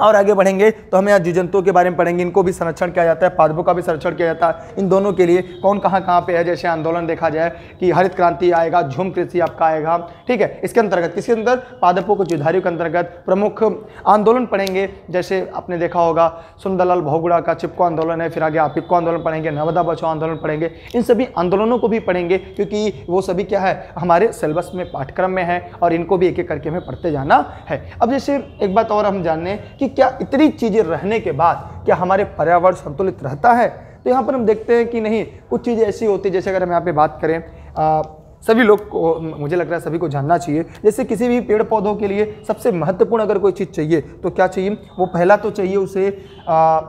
और आगे बढ़ेंगे तो हमें यहाँ जीव जंतुओं के बारे में पढ़ेंगे, इनको भी संरक्षण किया जाता है, पादपों का भी संरक्षण किया जाता है, इन दोनों के लिए कौन कहाँ कहाँ पे है। जैसे आंदोलन देखा जाए कि हरित क्रांति आएगा, झूम कृषि आपका आएगा। ठीक है, इसके अंतर्गत किसके अंदर, पादपों को, जीवधारियों के अंतर्गत प्रमुख आंदोलन पढ़ेंगे। जैसे आपने देखा होगा सुंदरलाल बहुगुणा का चिपको आंदोलन है, फिर आगे आपिको आंदोलन पढ़ेंगे, नर्मदा बचाओ आंदोलन पढ़ेंगे। इन सभी आंदोलनों को भी पढ़ेंगे क्योंकि वो सभी क्या है, हमारे सिलेबस में, पाठ्यक्रम में है और इनको भी एक एक करके हमें पढ़ते जाना है। अब जैसे एक बात और हम जानने कि क्या इतनी चीज़ें रहने के बाद क्या हमारे पर्यावरण संतुलित रहता है, तो यहाँ पर हम देखते हैं कि नहीं, कुछ चीज़ें ऐसी होती है। जैसे अगर हम यहाँ पे बात करें, आ, सभी लोग को, मुझे लग रहा है सभी को जानना चाहिए, जैसे किसी भी पेड़ पौधों के लिए सबसे महत्वपूर्ण अगर कोई चीज़ चाहिए तो क्या चाहिए, वो पहला तो चाहिए उसे आ,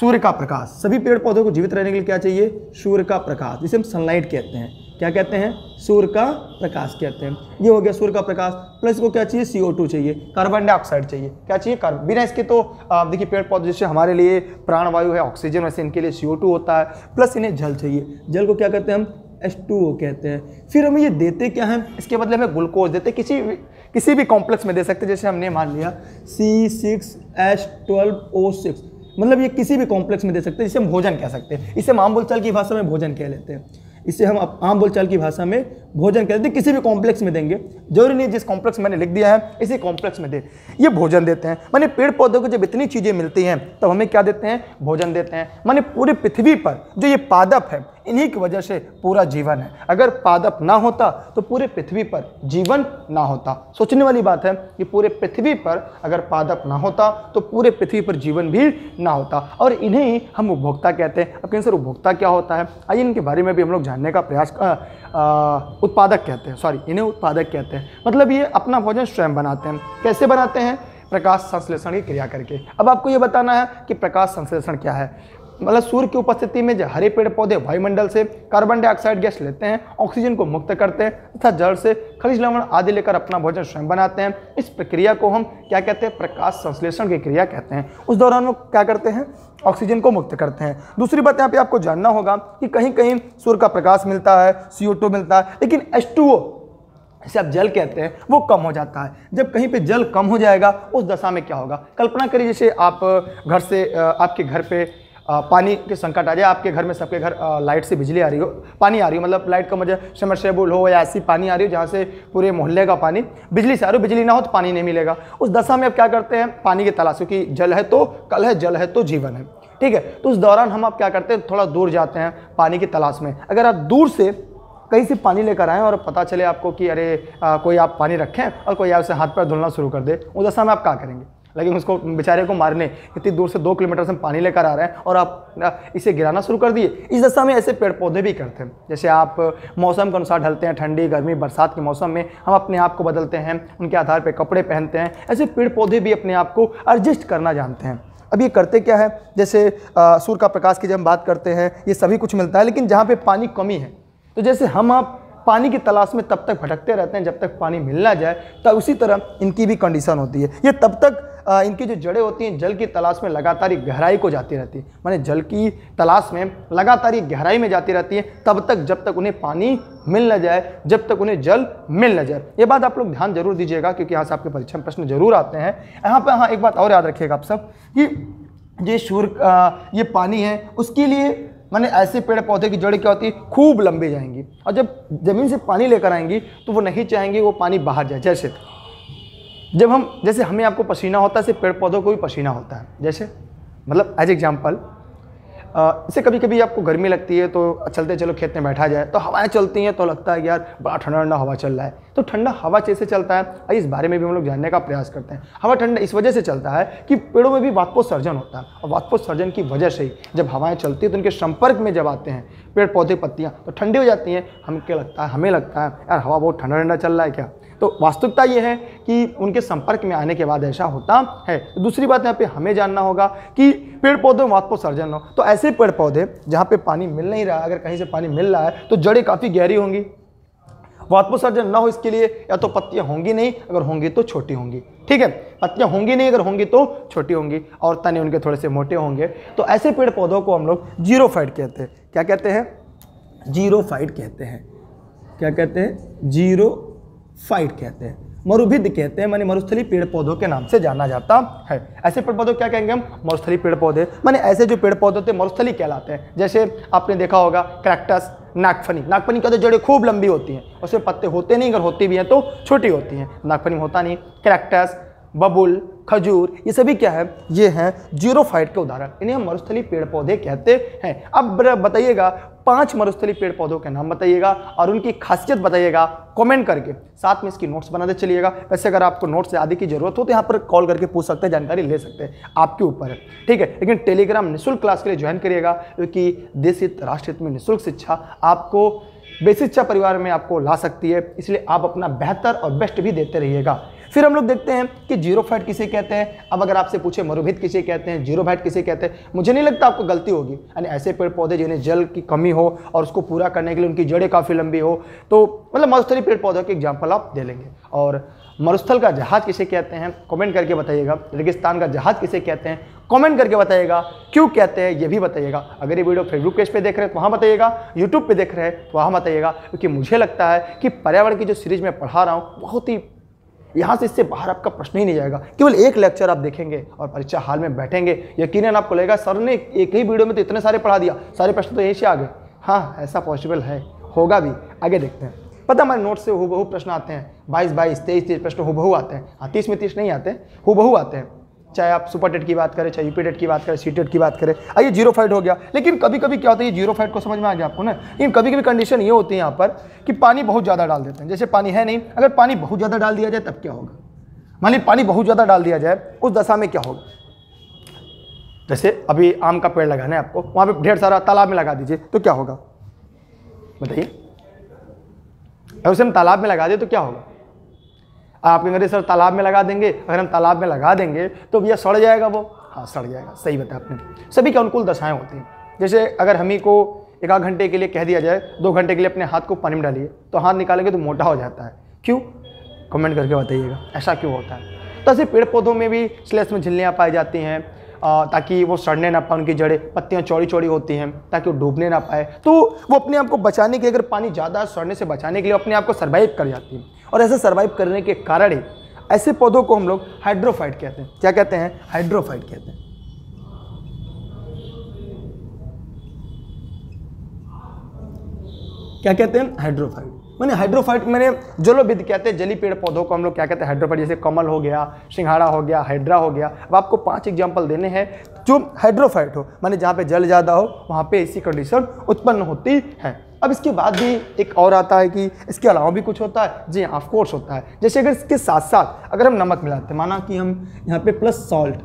सूर्य का प्रकाश। सभी पेड़ पौधों को जीवित रहने के लिए क्या चाहिए, सूर्य का प्रकाश, जिसे हम सनलाइट कहते हैं। क्या कहते हैं, सूर्य का प्रकाश कहते हैं। ये हो गया सूर्य का प्रकाश, प्लस को क्या चाहिए, सी ओ टू चाहिए, कार्बन डाइऑक्साइड चाहिए। क्या चाहिए, कार्बन। बिना इसके तो देखिए पेड़ पौधे जैसे हमारे लिए प्राणवायु है, ऑक्सीजन, वैसे इनके लिए सी ओ टू होता है, प्लस इन्हें जल चाहिए। जल को क्या कहते हैं हम, एच टू ओ कहते हैं। फिर हमें ये देते क्या हैं, इसके बदले हमें ग्लूकोज देते हैं, किसी किसी भी कॉम्प्लेक्स में दे सकते हैं। जैसे हमने मान लिया C six H twelve O six, मतलब ये किसी भी कॉम्प्लेक्स में दे सकते हैं, जिसे हम भोजन कह सकते हैं। इसे हम आम बोलचाल की भाषा में भोजन कह लेते हैं, इसे हम आम बोलचाल की भाषा में भोजन कहते हैं। किसी भी कॉम्प्लेक्स में देंगे, जरूरी नहीं जिस कॉम्प्लेक्स मैंने लिख दिया है इसी कॉम्प्लेक्स में दे, ये भोजन देते हैं। माने पेड़ पौधों को जब इतनी चीज़ें मिलती हैं तब तो हमें क्या देते हैं, भोजन देते हैं। माने पूरी पृथ्वी पर जो ये पादप है, इन्हीं की वजह से पूरा जीवन है। अगर पादप ना होता तो पूरे पृथ्वी पर जीवन ना होता। सोचने वाली बात है कि पूरे पृथ्वी पर अगर पादप ना होता तो पूरे पृथ्वी पर जीवन भी ना होता। और इन्हें हम उपभोक्ता कहते हैं। अब कैंसर उपभोक्ता क्या होता है, आइए इनके बारे में भी हम लोग जानने का प्रयास। आ, आ, उत्पादक कहते हैं, सॉरी इन्हें उत्पादक कहते हैं। मतलब ये अपना भोजन स्वयं बनाते हैं। कैसे बनाते हैं, प्रकाश संश्लेषण की क्रिया करके। अब आपको ये बताना है कि प्रकाश संश्लेषण क्या है। मतलब सूर्य की उपस्थिति में जो हरे पेड़ पौधे वायुमंडल से कार्बन डाइऑक्साइड गैस लेते हैं, ऑक्सीजन को मुक्त करते हैं तथा जल से खनिज लवण आदि लेकर अपना भोजन स्वयं बनाते हैं। इस प्रक्रिया को हम क्या कहते हैं, प्रकाश संश्लेषण की क्रिया कहते हैं। उस दौरान वो क्या करते हैं, ऑक्सीजन को मुक्त करते हैं। दूसरी बात यहाँ पे आपको जानना होगा कि कहीं कहीं सूर्य का प्रकाश मिलता है, सी ओ टू मिलता है, लेकिन एच टू ओ इसे आप जल कहते हैं, वो कम हो जाता है। जब कहीं पे जल कम हो जाएगा उस दशा में क्या होगा, कल्पना करिए जैसे आप घर से, आपके घर पर पानी के संकट आ जाए, आपके घर में सबके घर लाइट से बिजली आ रही हो, पानी आ रही हो, मतलब लाइट का मजा समरसेबुल हो या ऐसी पानी आ रही हो जहाँ से पूरे मोहल्ले का पानी बिजली से आ रही हो, बिजली ना हो तो पानी नहीं मिलेगा। उस दशा में आप क्या करते हैं, पानी की तलाश, क्योंकि जल है तो कल है, जल है तो जीवन है, ठीक है। तो उस दौरान हम आप क्या करते हैं, थोड़ा दूर जाते हैं पानी की तलाश में। अगर आप दूर से कहीं से पानी लेकर आएँ और पता चले आपको कि अरे आ, कोई आप पानी रखें और कोई आपसे हाथ पैर धुलना शुरू कर दे, उस दशा में आप क्या करेंगे, लेकिन उसको बेचारे को मारने इतनी दूर से दो किलोमीटर से पानी लेकर आ रहे हैं और आप इसे गिराना शुरू कर दिए। इस दशा में ऐसे पेड़ पौधे भी करते हैं। जैसे आप मौसम के अनुसार ढलते हैं, ठंडी गर्मी बरसात के मौसम में हम अपने आप को बदलते हैं, उनके आधार पर कपड़े पहनते हैं। ऐसे पेड़ पौधे भी अपने आप को एडजस्ट करना जानते हैं। अब ये करते क्या है, जैसे सूर्य का प्रकाश की जब हम बात करते हैं ये सभी कुछ मिलता है, लेकिन जहाँ पर पानी कमी है तो जैसे हम आप पानी की तलाश में तब तक भटकते रहते हैं जब तक पानी मिल ना जाए, तब उसी तरह इनकी भी कंडीशन होती है। ये तब तक आ, इनकी जो जड़ें होती हैं जल की तलाश में लगातार गहराई को जाती रहती है, माने जल की तलाश में लगातार गहराई में जाती रहती है तब तक जब तक उन्हें पानी मिल ना जाए, जब तक उन्हें जल मिल ना जाए। ये बात आप लोग ध्यान जरूर दीजिएगा क्योंकि यहाँ से आपके परीक्षा में प्रश्न जरूर आते हैं। यहाँ पर हाँ एक बात और याद रखिएगा आप सब कि ये सूर्य ये पानी है, उसके लिए माने ऐसे पेड़ पौधे की जड़ें क्या होती है, खूब लंबी जाएंगी और जब ज़मीन से पानी लेकर आएंगी तो वो नहीं चाहेंगे वो पानी बाहर जाए। जैसे जब हम जैसे हमें आपको पसीना होता है, ऐसे पेड़ पौधों को भी पसीना होता है। जैसे मतलब एज एग्जाम्पल इसे कभी कभी आपको गर्मी लगती है तो चलते चलो खेत में बैठा जाए, तो हवाएं चलती हैं तो लगता है कि यार बड़ा ठंडा ठंडा हवा चल रहा है, तो ठंडा हवा कैसे चलता है इस बारे में भी हम लोग जानने का प्रयास करते हैं। हवा ठंडा इस वजह से चलता है कि पेड़ों में भी वाष्पोत्सर्जन होता है और वाष्पोत्सर्जन की वजह से ही जब हवाएं चलती है तो उनके संपर्क में जब आते हैं पेड़ पौधे पत्तियाँ तो ठंडी हो जाती हैं। हमें क्या लगता है, हमें लगता है यार हवा बहुत ठंडा ठंडा चल रहा है क्या, तो वास्तविकता ये है कि उनके संपर्क में आने के बाद ऐसा होता है। दूसरी बात यहाँ पे हमें जानना होगा कि पेड़ पौधों में वाष्पोत्सर्जन हो, तो ऐसे पेड़ पौधे जहाँ पे पानी मिल नहीं रहा है, अगर कहीं से पानी मिल रहा है तो जड़ें काफ़ी गहरी होंगी, वाष्पोत्सर्जन ना हो इसके लिए या तो पत्तियाँ होंगी नहीं, अगर होंगी तो छोटी होंगी, ठीक है, पत्तियाँ होंगी नहीं, अगर होंगी तो छोटी होंगी और तने उनके थोड़े से मोटे होंगे। तो ऐसे पेड़ पौधों को हम लोग जीरोफाइट कहते हैं। क्या कहते हैं, जीरोफाइट कहते हैं। क्या कहते हैं, जीरो फाइट कहते हैं, मरुभिद कहते हैं, माने मरुस्थली पेड़ पौधों के नाम से जाना जाता है। ऐसे पेड़ पौधों क्या कहेंगे हम, मरुस्थली पेड़ पौधे, माने ऐसे जो पेड़ पौधे होते हैं मरुस्थली कहलाते हैं। जैसे आपने देखा होगा क्रैक्टस, नागफनी, नागफनी कहते हैं जड़ें खूब लंबी होती हैं, उसमें पत्ते होते नहीं, अगर होते भी हैं तो छोटी होती हैं, नागफनी में होता नहीं। क्रैक्टस, बबुल, खजूर, ये सभी क्या है, ये हैं जीरोफाइट के उदाहरण, इन्हें हम मरुस्थली पेड़ पौधे कहते हैं। अब बताइएगा पांच मरुस्थली पेड़ पौधों के नाम बताइएगा और उनकी खासियत बताइएगा कमेंट करके, साथ में इसकी नोट्स बनाते चलिएगा। वैसे अगर आपको नोट्स आदि की जरूरत हो तो यहाँ पर कॉल करके पूछ सकते हैं, जानकारी ले सकते हैं, आपके ऊपर है, ठीक है। लेकिन टेलीग्राम निःशुल्क क्लास के लिए ज्वाइन करिएगा क्योंकि देश हित राष्ट्र हित में निःशुल्क शिक्षा आपको बेसिक शिक्षा परिवार में आपको ला सकती है, इसलिए आप अपना बेहतर और बेस्ट भी देते रहिएगा। फिर हम लोग देखते हैं कि जीरो फैट किसे कहते हैं। अब अगर आपसे पूछे मरुभेद किसे कहते हैं, जीरो फैट किसे कहते हैं, मुझे नहीं लगता आपको गलती होगी। यानी ऐसे पेड़ पौधे जिन्हें जल की कमी हो और उसको पूरा करने के लिए उनकी जड़ें काफ़ी लंबी हो, तो मतलब मरुस्थली पेड़ पौधों के एग्जाम्पल आप दे लेंगे। और मरुस्थल का जहाज किसे कहते हैं कमेंट करके बताइएगा, रेगिस्तान का जहाज किसे कहते हैं कमेंट करके बताइएगा, क्यों कहते हैं ये भी बताइएगा। अगर ये वीडियो फेसबुक पेज पे देख रहे हैं तो वहाँ बताइएगा, यूट्यूब पे देख रहे हैं तो वहाँ बताइएगा, क्योंकि मुझे लगता है कि पर्यावरण की जो सीरीज मैं पढ़ा रहा हूँ बहुत ही, यहाँ से इससे बाहर आपका प्रश्न ही नहीं जाएगा। केवल एक लेक्चर आप देखेंगे और परीक्षा हाल में बैठेंगे, यकीनन आपको लगेगा सर ने एक ही वीडियो में तो इतने सारे पढ़ा दिया, सारे प्रश्न तो यहीं से आ गए। हाँ, ऐसा पॉसिबल है, होगा भी। आगे देखते हैं, पता हमारे नोट से हुबहू प्रश्न आते हैं, बाईस बाईस तेईस तेईस प्रश्न हुबहू आते हैं। हाँ, तीस में तीस नहीं आते, हुबहू आते हैं। चाहे आप सुपर टेट की बात करें, चाहे यूपीटेट की बात करें, सीटेट की बात करें। आइए, जीरो फैट हो गया, लेकिन कभी कभी क्या होता है, ये जीरो फैट को समझ में आ गया आपको ना, लेकिन कभी कभी कंडीशन ये होती है यहाँ पर कि पानी बहुत ज़्यादा डाल देते हैं। जैसे पानी है नहीं, अगर पानी बहुत ज़्यादा डाल दिया जाए तब क्या होगा? मान लीजिए पानी बहुत ज़्यादा डाल दिया जाए, उस दशा में क्या होगा? जैसे अभी आम का पेड़ लगाना है आपको, वहाँ पर ढेर सारा तालाब में लगा दीजिए तो क्या होगा बताइए? अगर उसे हम तालाब में लगा दें तो क्या होगा? आप कहेंगे सर तालाब में लगा देंगे, अगर हम तालाब में लगा देंगे तो भैया सड़ जाएगा वो। हाँ, सड़ जाएगा, सही बताया आपने। सभी के अनुकूल दशाएँ होती हैं। जैसे अगर हम ही को एक आध घंटे के लिए कह दिया जाए, दो घंटे के लिए अपने हाथ को पानी में डालिए, तो हाथ निकालेंगे तो मोटा हो जाता है, क्यों? कमेंट करके बताइएगा ऐसा क्यों होता है। तो ऐसे पेड़ पौधों में भी स्लेश में झिल्लियाँ पाई जाती हैं ताकि वो सड़ने ना पाए, उनकी जड़ें पत्तियाँ चौड़ी चौड़ी होती हैं ताकि वो डूबने ना पाए। तो वो अपने आप को बचाने के लिए, अगर पानी ज़्यादा सड़ने से बचाने के लिए अपने आप को सर्वाइव कर जाती है, और ऐसे सर्वाइव करने के कारण ही ऐसे पौधों को हम लोग हाइड्रोफाइट कहते हैं। क्या कहते हैं? हाइड्रोफाइट कहते हैं। क्या कहते हैं? हाइड्रोफाइट। मैंने हाइड्रोफाइट मैंने जलोविद कहते हैं, जली पेड़ पौधों को हम लोग क्या कहते हैं? हाइड्रोफाइट। जैसे कमल हो गया, सिंघाड़ा हो गया, हाइड्रा हो गया। अब आपको पांच एग्जाम्पल देने हैं जो हाइड्रोफाइट हो, माने जहाँ पे जल ज़्यादा हो वहाँ पे ऐसी कंडीशन उत्पन्न होती है। अब इसके बाद भी एक और आता है कि इसके अलावा भी कुछ होता है। जी ऑफ कोर्स होता है। जैसे अगर इसके साथ साथ अगर हम नमक मिलाते हैं, माना कि हम यहाँ पे प्लस सॉल्ट,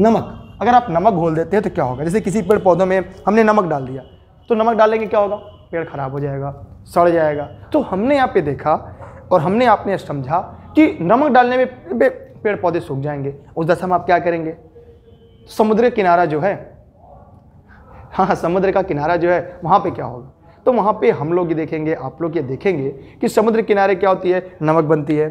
नमक, अगर आप नमक घोल देते हैं तो क्या होगा? जैसे किसी पेड़ पौधों में हमने नमक डाल दिया, तो नमक डालेंगे क्या होगा? पेड़ खराब हो जाएगा, सड़ जाएगा। तो हमने यहाँ पे देखा और हमने आपने समझा कि नमक डालने में पेड़ पौधे सूख जाएंगे। उस दशा में आप क्या करेंगे? समुद्र किनारा जो है, हाँ, समुद्र का किनारा जो है, वहाँ पे क्या होगा? तो वहाँ पे हम लोग ये देखेंगे, आप लोग ये देखेंगे कि समुद्र किनारे क्या होती है? नमक बनती है।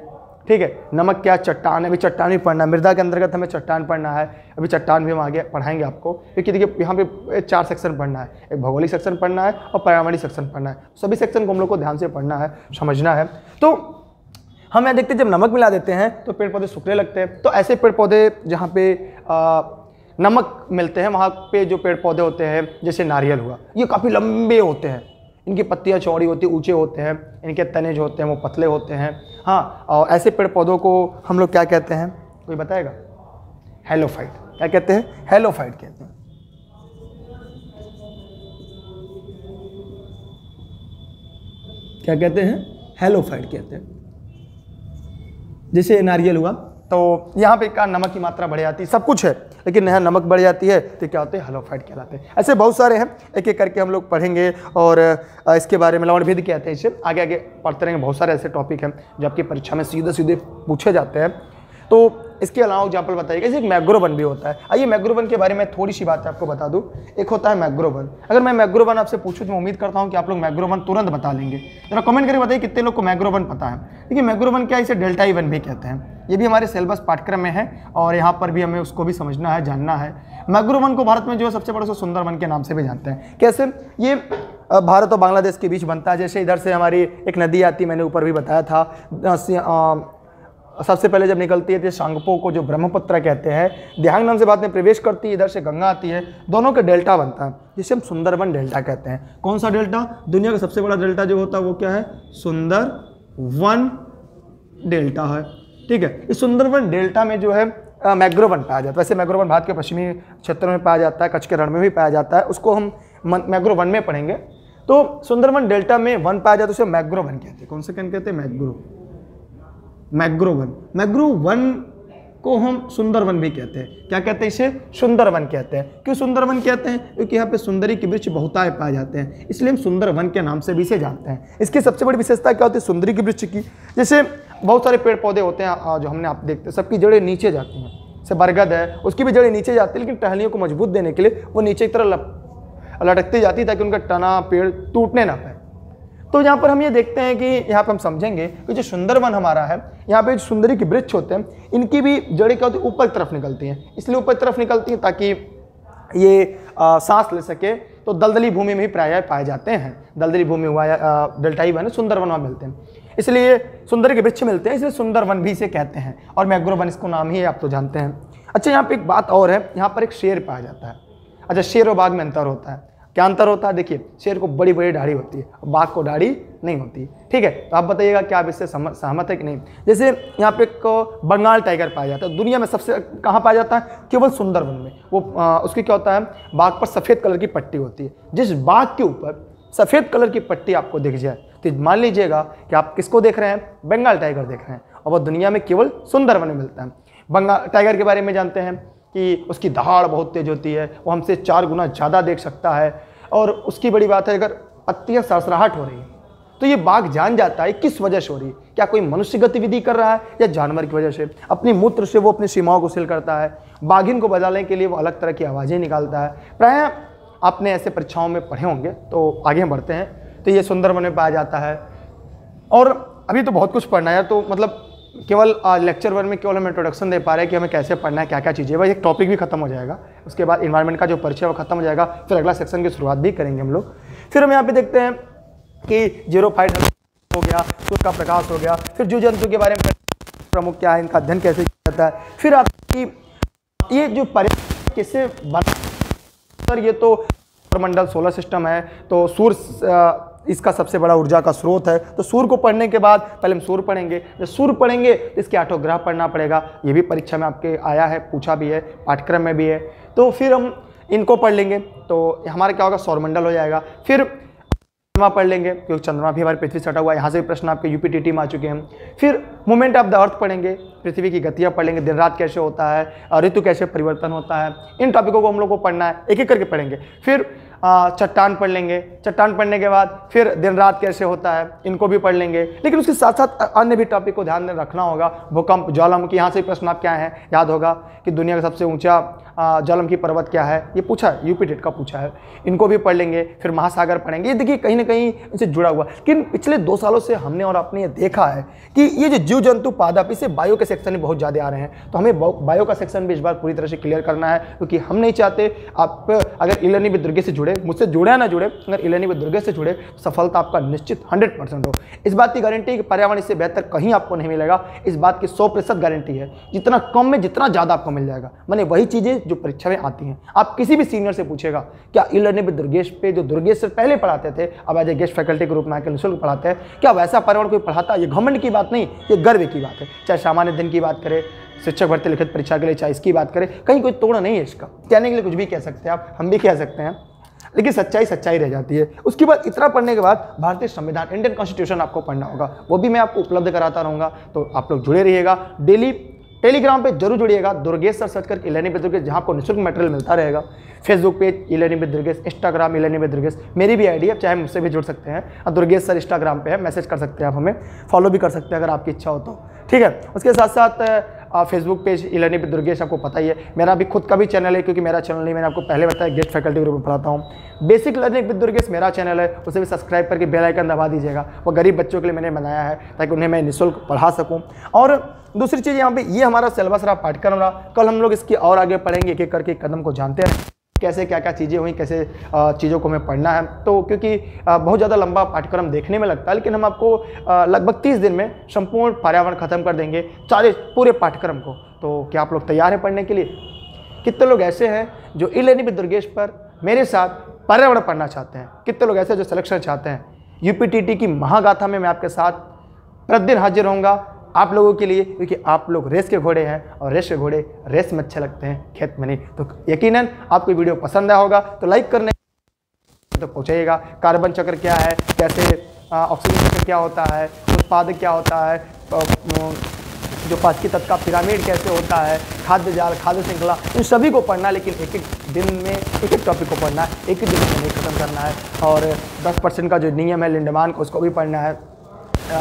ठीक है, नमक क्या? चट्टान। अभी चट्टान भी पढ़ना, मृदा के अंतर्गत हमें चट्टान पढ़ना है। अभी चट्टान भी हम आगे पढ़ाएंगे आपको, क्योंकि देखिए यहाँ पे चार सेक्शन पढ़ना है, एक भौगोलिक सेक्शन पढ़ना है और पर्यावरणीय सेक्शन पढ़ना है। सभी सेक्शन को हम लोग को ध्यान से पढ़ना है, समझना है। तो हम यहाँ देखते हैं जब नमक मिला देते हैं तो पेड़ पौधे सूखने लगते हैं। तो ऐसे पेड़ पौधे जहाँ पे नमक मिलते हैं, वहाँ पे जो पेड़ पौधे होते हैं, जैसे नारियल हुआ, ये काफ़ी लंबे होते हैं, इनकी पत्तियाँ चौड़ी होती, ऊंचे होते हैं, इनके तने जो होते हैं वो पतले होते हैं। हाँ, और ऐसे पेड़ पौधों को हम लोग क्या कहते हैं? कोई बताएगा? हेलोफाइट। क्या कहते हैं? हेलोफाइट कहते हैं। क्या कहते हैं? हेलोफाइट कहते हैं। जैसे नारियल हुआ तो यहाँ पे का नमक की मात्रा बढ़ जाती, सब कुछ है, लेकिन यहाँ नमक बढ़ जाती है तो क्या होते हैं? हेलोफाइट कहलाते हैं। ऐसे बहुत सारे हैं, एक एक करके हम लोग पढ़ेंगे और इसके बारे में लवणभेद कहते हैं, इसे आगे आगे पढ़ते रहेंगे। बहुत सारे ऐसे टॉपिक हैं जो आपकी परीक्षा में सीधे सीधे पूछे जाते हैं। तो इसके अलावा एग्जाम्पल बताइएगा। जैसे मैग्रोवन भी होता है। आइए मैग्रोवन के बारे में थोड़ी सी बात आपको बता दूं। एक होता है मैग्रोवन। अगर मैं मैग्रोवन आपसे पूछूं तो मैं उम्मीद करता हूं कि आप लोग मैग्रोवन तुरंत बता लेंगे। जरा कमेंट करके बताइए कितने लोग को मैग्रोवन पता है। देखिए मैग्रोवन क्या है, इसे डेल्टा ई वन भी कहते हैं। ये भी हमारे सिलेबस पाठ्यक्रम में है और यहाँ पर भी हमें उसको भी समझना है, जानना है। मैग्रोवन को भारत में जो है सबसे बड़ा सुंदरवन के नाम से भी जानते हैं। कैसे? ये भारत और बांग्लादेश के बीच बनता है। जैसे इधर से हमारी एक नदी आती है, मैंने ऊपर भी बताया था, सबसे पहले जब निकलती है तो सांगपो को जो ब्रह्मपुत्र कहते हैं, दिहांग नाम से बाद में प्रवेश करती है, इधर से गंगा आती है, दोनों के डेल्टा बनता है जिसे हम सुंदरबन डेल्टा कहते हैं। कौन सा डेल्टा? दुनिया का सबसे बड़ा डेल्टा जो होता है वो क्या है? सुंदरवन डेल्टा है। ठीक है, इस सुंदरवन डेल्टा में जो है मैग्रोवन पाया जाता है। वैसे मैग्रोवन भारत के पश्चिमी क्षेत्रों में पाया जाता है, कच्छ के रण में भी पाया जाता है, उसको हम मैग्रोवन में पढ़ेंगे। तो सुंदरवन डेल्टा में वन पाया जाता है, उसे मैग्रोवन कहते हैं। कौन सा कहते हैं? मैग्रो मैग्रोवन। मैग्रोवन को हम सुंदरवन भी कहते हैं। क्या कहते हैं इसे? सुंदरवन कहते हैं। क्यों सुंदरवन कहते हैं? क्योंकि यहाँ पे सुंदरी के वृक्ष बहुतायत पाए जाते हैं, इसलिए हम सुंदरवन के नाम से भी इसे जानते हैं। इसकी सबसे बड़ी विशेषता क्या होती है सुंदरी के वृक्ष की? जैसे बहुत सारे पेड़ पौधे होते हैं जो हमने आप देखते हैं, सबकी जड़ें नीचे जाती हैं। जैसे बरगद है, उसकी भी जड़ें नीचे जाती है, लेकिन टहनियों को मजबूत देने के लिए वो नीचे की तरह लटकती जाती है ताकि उनका तना पेड़ टूटने ना पाए। तो यहाँ पर हम ये देखते हैं कि यहाँ पर हम समझेंगे कि जो सुंदरवन हमारा है, यहाँ पे जो सुंदरी के वृक्ष होते हैं, इनकी भी जड़ें क्या होती है, ऊपर की तरफ निकलती हैं। इसलिए ऊपर की तरफ निकलती हैं ताकि ये आ, सांस ले सके। तो दलदली भूमि में ही प्रायः पाए जाते हैं। दलदली भूमि हुआ या डेल्टाई वन, सुंदरवन वहाँ मिलते हैं, इसलिए सुंदर के वृक्ष मिलते हैं, इसलिए सुंदरवन भी इसे कहते हैं। और मैंग्रोवन इसको नाम ही आप तो जानते हैं। अच्छा, यहाँ पर एक बात और है, यहाँ पर एक शेर पाया जाता है। अच्छा, शेर और बाघ में अंतर होता है, क्या अंतर होता है? देखिए, शेर को बड़ी बड़ी दाढ़ी होती है, बाघ को दाढ़ी नहीं होती। ठीक है, तो आप बताइएगा क्या आप इससे सहमत है कि नहीं। जैसे यहाँ पे एक बंगाल टाइगर पाया जाता है, दुनिया में सबसे कहाँ पाया जाता है? केवल सुंदरवन में। वो आ, उसकी क्या होता है, बाघ पर सफ़ेद कलर की पट्टी होती है। जिस बाघ के ऊपर सफ़ेद कलर की पट्टी आपको दिख जाए तो मान लीजिएगा कि आप किसको देख रहे हैं, बंगाल टाइगर देख रहे हैं। और वह दुनिया में केवल सुंदरवन में मिलता है। बंगाल टाइगर के बारे में जानते हैं कि उसकी दहाड़ बहुत तेज होती है, वो हमसे चार गुना ज़्यादा देख सकता है। और उसकी बड़ी बात है, अगर पत्तियाँ सरसराहट हो रही है तो ये बाघ जान जाता है किस वजह से हो रही है, क्या कोई मनुष्य गतिविधि कर रहा है या जानवर की वजह से। अपने मूत्र से वो अपनी सीमाओं को सील करता है। बाघिन को बजाने के लिए वो अलग तरह की आवाज़ें निकालता है। प्रायः आपने ऐसे परीक्षाओं में पढ़े होंगे। तो आगे हम बढ़ते हैं। तो ये सुंदरवन में पाया जाता है। और अभी तो बहुत कुछ पढ़ना है, तो मतलब केवल लेक्चर वन में केवल हम इंट्रोडक्शन दे पा रहे हैं कि हमें कैसे पढ़ना है, क्या क्या चीज़ें। भाई एक टॉपिक भी खत्म हो जाएगा, उसके बाद इन्वायरमेंट का जो परिचय वो खत्म हो जाएगा, फिर अगला सेक्शन की शुरुआत भी करेंगे हम लोग। फिर हम यहाँ पे देखते हैं कि जीरो फाइट हो गया, सूर्य का प्रकाश हो गया, फिर जीव जंतु के बारे में प्रमुख क्या है, इनका अध्ययन कैसे किया जाता है। फिर आपकी ये जो पर्यावरण किससे बना सर, ये तो मंडल सोलर सिस्टम है, तो सूर्य इसका सबसे बड़ा ऊर्जा का स्रोत है। तो सूर्य को पढ़ने के बाद पहले हम सूर्य पढ़ेंगे। जब सूर्य पढ़ेंगे तो इसके आठों ग्रह पढ़ना पड़ेगा। ये भी परीक्षा में आपके आया है, पूछा भी है, पाठ्यक्रम में भी है। तो फिर हम इनको पढ़ लेंगे तो हमारा क्या होगा, सौरमंडल हो जाएगा। फिर चंद्रमा पढ़ लेंगे क्योंकि चंद्रमा भी हमारी पृथ्वी से सटा हुआ है, यहाँ से भी प्रश्न आपके यूपीटीटी में आ चुके हैं। फिर मूवमेंट ऑफ द अर्थ पढ़ेंगे, पृथ्वी की गतियाँ पढ़ेंगे, दिन रात कैसे होता है, ऋतु कैसे परिवर्तन होता है। इन टॉपिकों को हम लोग को पढ़ना है, एक एक करके पढ़ेंगे। फिर चट्टान पढ़ लेंगे, चट्टान पढ़ने के बाद फिर दिन रात कैसे होता है, इनको भी पढ़ लेंगे। लेकिन उसके साथ साथ अन्य भी टॉपिक को ध्यान रखना होगा। भूकंप, ज्वालामुखी, यहाँ से प्रश्न आप क्या है, याद होगा कि दुनिया का सबसे ऊंचा ज्वालामुखी पर्वत क्या है, ये पूछा है, यूपीटेट का पूछा है, इनको भी पढ़ लेंगे। फिर महासागर पढ़ेंगे। ये देखिए कहीं ना कहीं इनसे जुड़ा हुआ। लेकिन पिछले दो सालों से हमने और आपने ये देखा है कि ये जो जीव जंतु पादप, इससे बायो के सेक्शन में बहुत ज़्यादा आ रहे हैं। तो हमें बायो का सेक्शन भी इस बार पूरी तरह से क्लियर करना है, क्योंकि हम नहीं चाहते आप अगर ई-लर्निंग विद दुर्गेश से जुड़े, मुझसे जुड़े ना जुड़े, अगर ई-लर्निंग विद दुर्गेश से जुड़े सफलता आपका निश्चित हंड्रेड परसेंट हो। इस बात की गारंटी कि पर्यावरण इससे बेहतर कहीं आपको नहीं मिलेगा, इस बात की सौ प्रतिशत गारंटी है। जितना कम में जितना ज़्यादा आपको मिल जाएगा, मैंने वही चीज़ें जो परीक्षा में आती हैं। आप किसी भी सीनियर से पूछेगा क्या ई-लर्निंग विद दुर्गेश पे जो दुर्गेश सर पहले पढ़ाते थे, अब एज ए गेस्ट फैकल्टी के रूप में आकर निःशुल्क पढ़ाते हैं, क्या वैसा पर्यावरण कोई पढ़ाता? ये घमंड की बात नहीं, ये गर्व की बात है। चाहे सामान्य दिन की बात करें, शिक्षक भर्ती लिखित परीक्षा के लिए, चाहे इसकी बात करें, कहीं कोई तोड़ नहीं है। इसका कहने के लिए कुछ भी कह सकते हैं आप, हम भी कह सकते हैं, लेकिन सच्चाई सच्चाई रह जाती है। उसके बाद इतना पढ़ने के बाद भारतीय संविधान, इंडियन कॉन्स्टिट्यूशन आपको पढ़ना होगा, वो भी मैं आपको उपलब्ध कराता रहूँगा। तो आप लोग जुड़े रहिएगा, डेली टेलीग्राम पे जरूर जुड़िएगा, दुर्गेश सर सर्च करके ई-लर्निंग विद दुर्गेश, जहाँ आपको निःशुल्क मटेरियल मिलता रहेगा। Facebook page e-learning with Durgesh, Instagram e-learning with Durgesh, मेरी भी आईडी है, चाहे मुझसे भी जुड़ सकते हैं। और दुर्गेश सर इंस्टाग्राम पे है, मैसेज कर सकते हैं आप, हमें फॉलो भी कर सकते हैं अगर आपकी इच्छा हो तो। ठीक है, उसके साथ साथ Facebook page e-learning with Durgesh आपको पता ही है। मेरा भी खुद का भी चैनल है, क्योंकि मेरा चैनल नहीं, मैंने आपको पहले बताया, गेस्ट फैकल्टी ग्रुप में पढ़ाता हूँ। बेसिक लर्निंग विद दुर्गेश मेरा चैनल है, उसे भी सब्सक्राइब करके बेल आइकन दबा दीजिएगा। वो गरीब बच्चों के लिए मैंने बनाया है ताकि उन्हें मैं निःशुल्क पढ़ा सकूँ। और दूसरी चीज़ यहाँ पे, ये हमारा सिलेबस रहा, पाठ्यक्रम रहा। कल हम लोग इसकी और आगे पढ़ेंगे, एक एक करके कदम को जानते हैं कैसे क्या क्या चीज़ें हुई, कैसे चीज़ों को हमें पढ़ना है। तो क्योंकि बहुत ज़्यादा लंबा पाठ्यक्रम देखने में लगता है, लेकिन हम आपको लगभग तीस दिन में संपूर्ण पर्यावरण खत्म कर देंगे, सारे पूरे पाठ्यक्रम को। तो क्या आप लोग तैयार हैं पढ़ने के लिए? कितने लोग ऐसे हैं जो ई-लर्निंग विद दुर्गेश पर मेरे साथ पर्यावरण पढ़ना चाहते हैं? कितने लोग ऐसे जो सिलेक्शन चाहते हैं? यूपीटीटी की महागाथा में मैं आपके साथ प्रतिदिन हाजिर रहूँगा आप लोगों के लिए, क्योंकि आप लोग रेस के घोड़े हैं और रेस के घोड़े रेस में अच्छे लगते हैं, खेत में नहीं। तो यकीनन आपको वीडियो पसंद आया होगा, तो लाइक करने तो पहुँचाइएगा। कार्बन चक्र क्या है, कैसे ऑक्सीजन चक्र क्या होता है, उत्पादक क्या होता है, जो पाचकी तत्व का पिरामिड कैसे होता है, खाद्य जाल, खाद्य श्रृंखला, इन सभी को पढ़ना। लेकिन एक एक दिन में एक एक टॉपिक को पढ़ना है, एक ही दिन में खत्म करना है। और दस परसेंट का जो नियम है लिंडमान का, उसको भी पढ़ना है।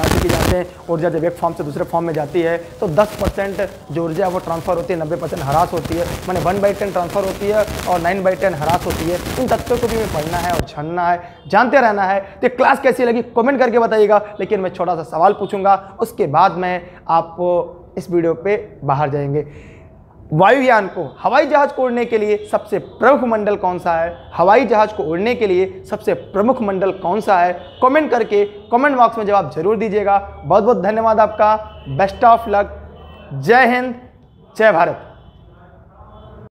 की जाते हैं, ऊर्जा जब एक फॉर्म से दूसरे फॉर्म में जाती है तो दस परसेंट जो ऊर्जा वो ट्रांसफ़र होती है, नब्बे परसेंट ह्रास होती है, मैंने वन बाई टेन ट्रांसफ़र होती है और नाइन बाई टेन ह्रास होती है। इन तथ्यों को भी हमें पढ़ना है और छानना है, जानते रहना है। तो क्लास कैसी लगी कमेंट करके बताइएगा, लेकिन मैं छोटा सा सवाल पूछूंगा, उसके बाद मैं आपको इस वीडियो पे बाहर जाएंगे। वायुयान को, हवाई जहाज को उड़ने के लिए सबसे प्रमुख मंडल कौन सा है? हवाई जहाज को उड़ने के लिए सबसे प्रमुख मंडल कौन सा है? कमेंट करके कमेंट बॉक्स में जवाब जरूर दीजिएगा। बहुत बहुत धन्यवाद आपका, बेस्ट ऑफ लक, जय हिंद, जय भारत।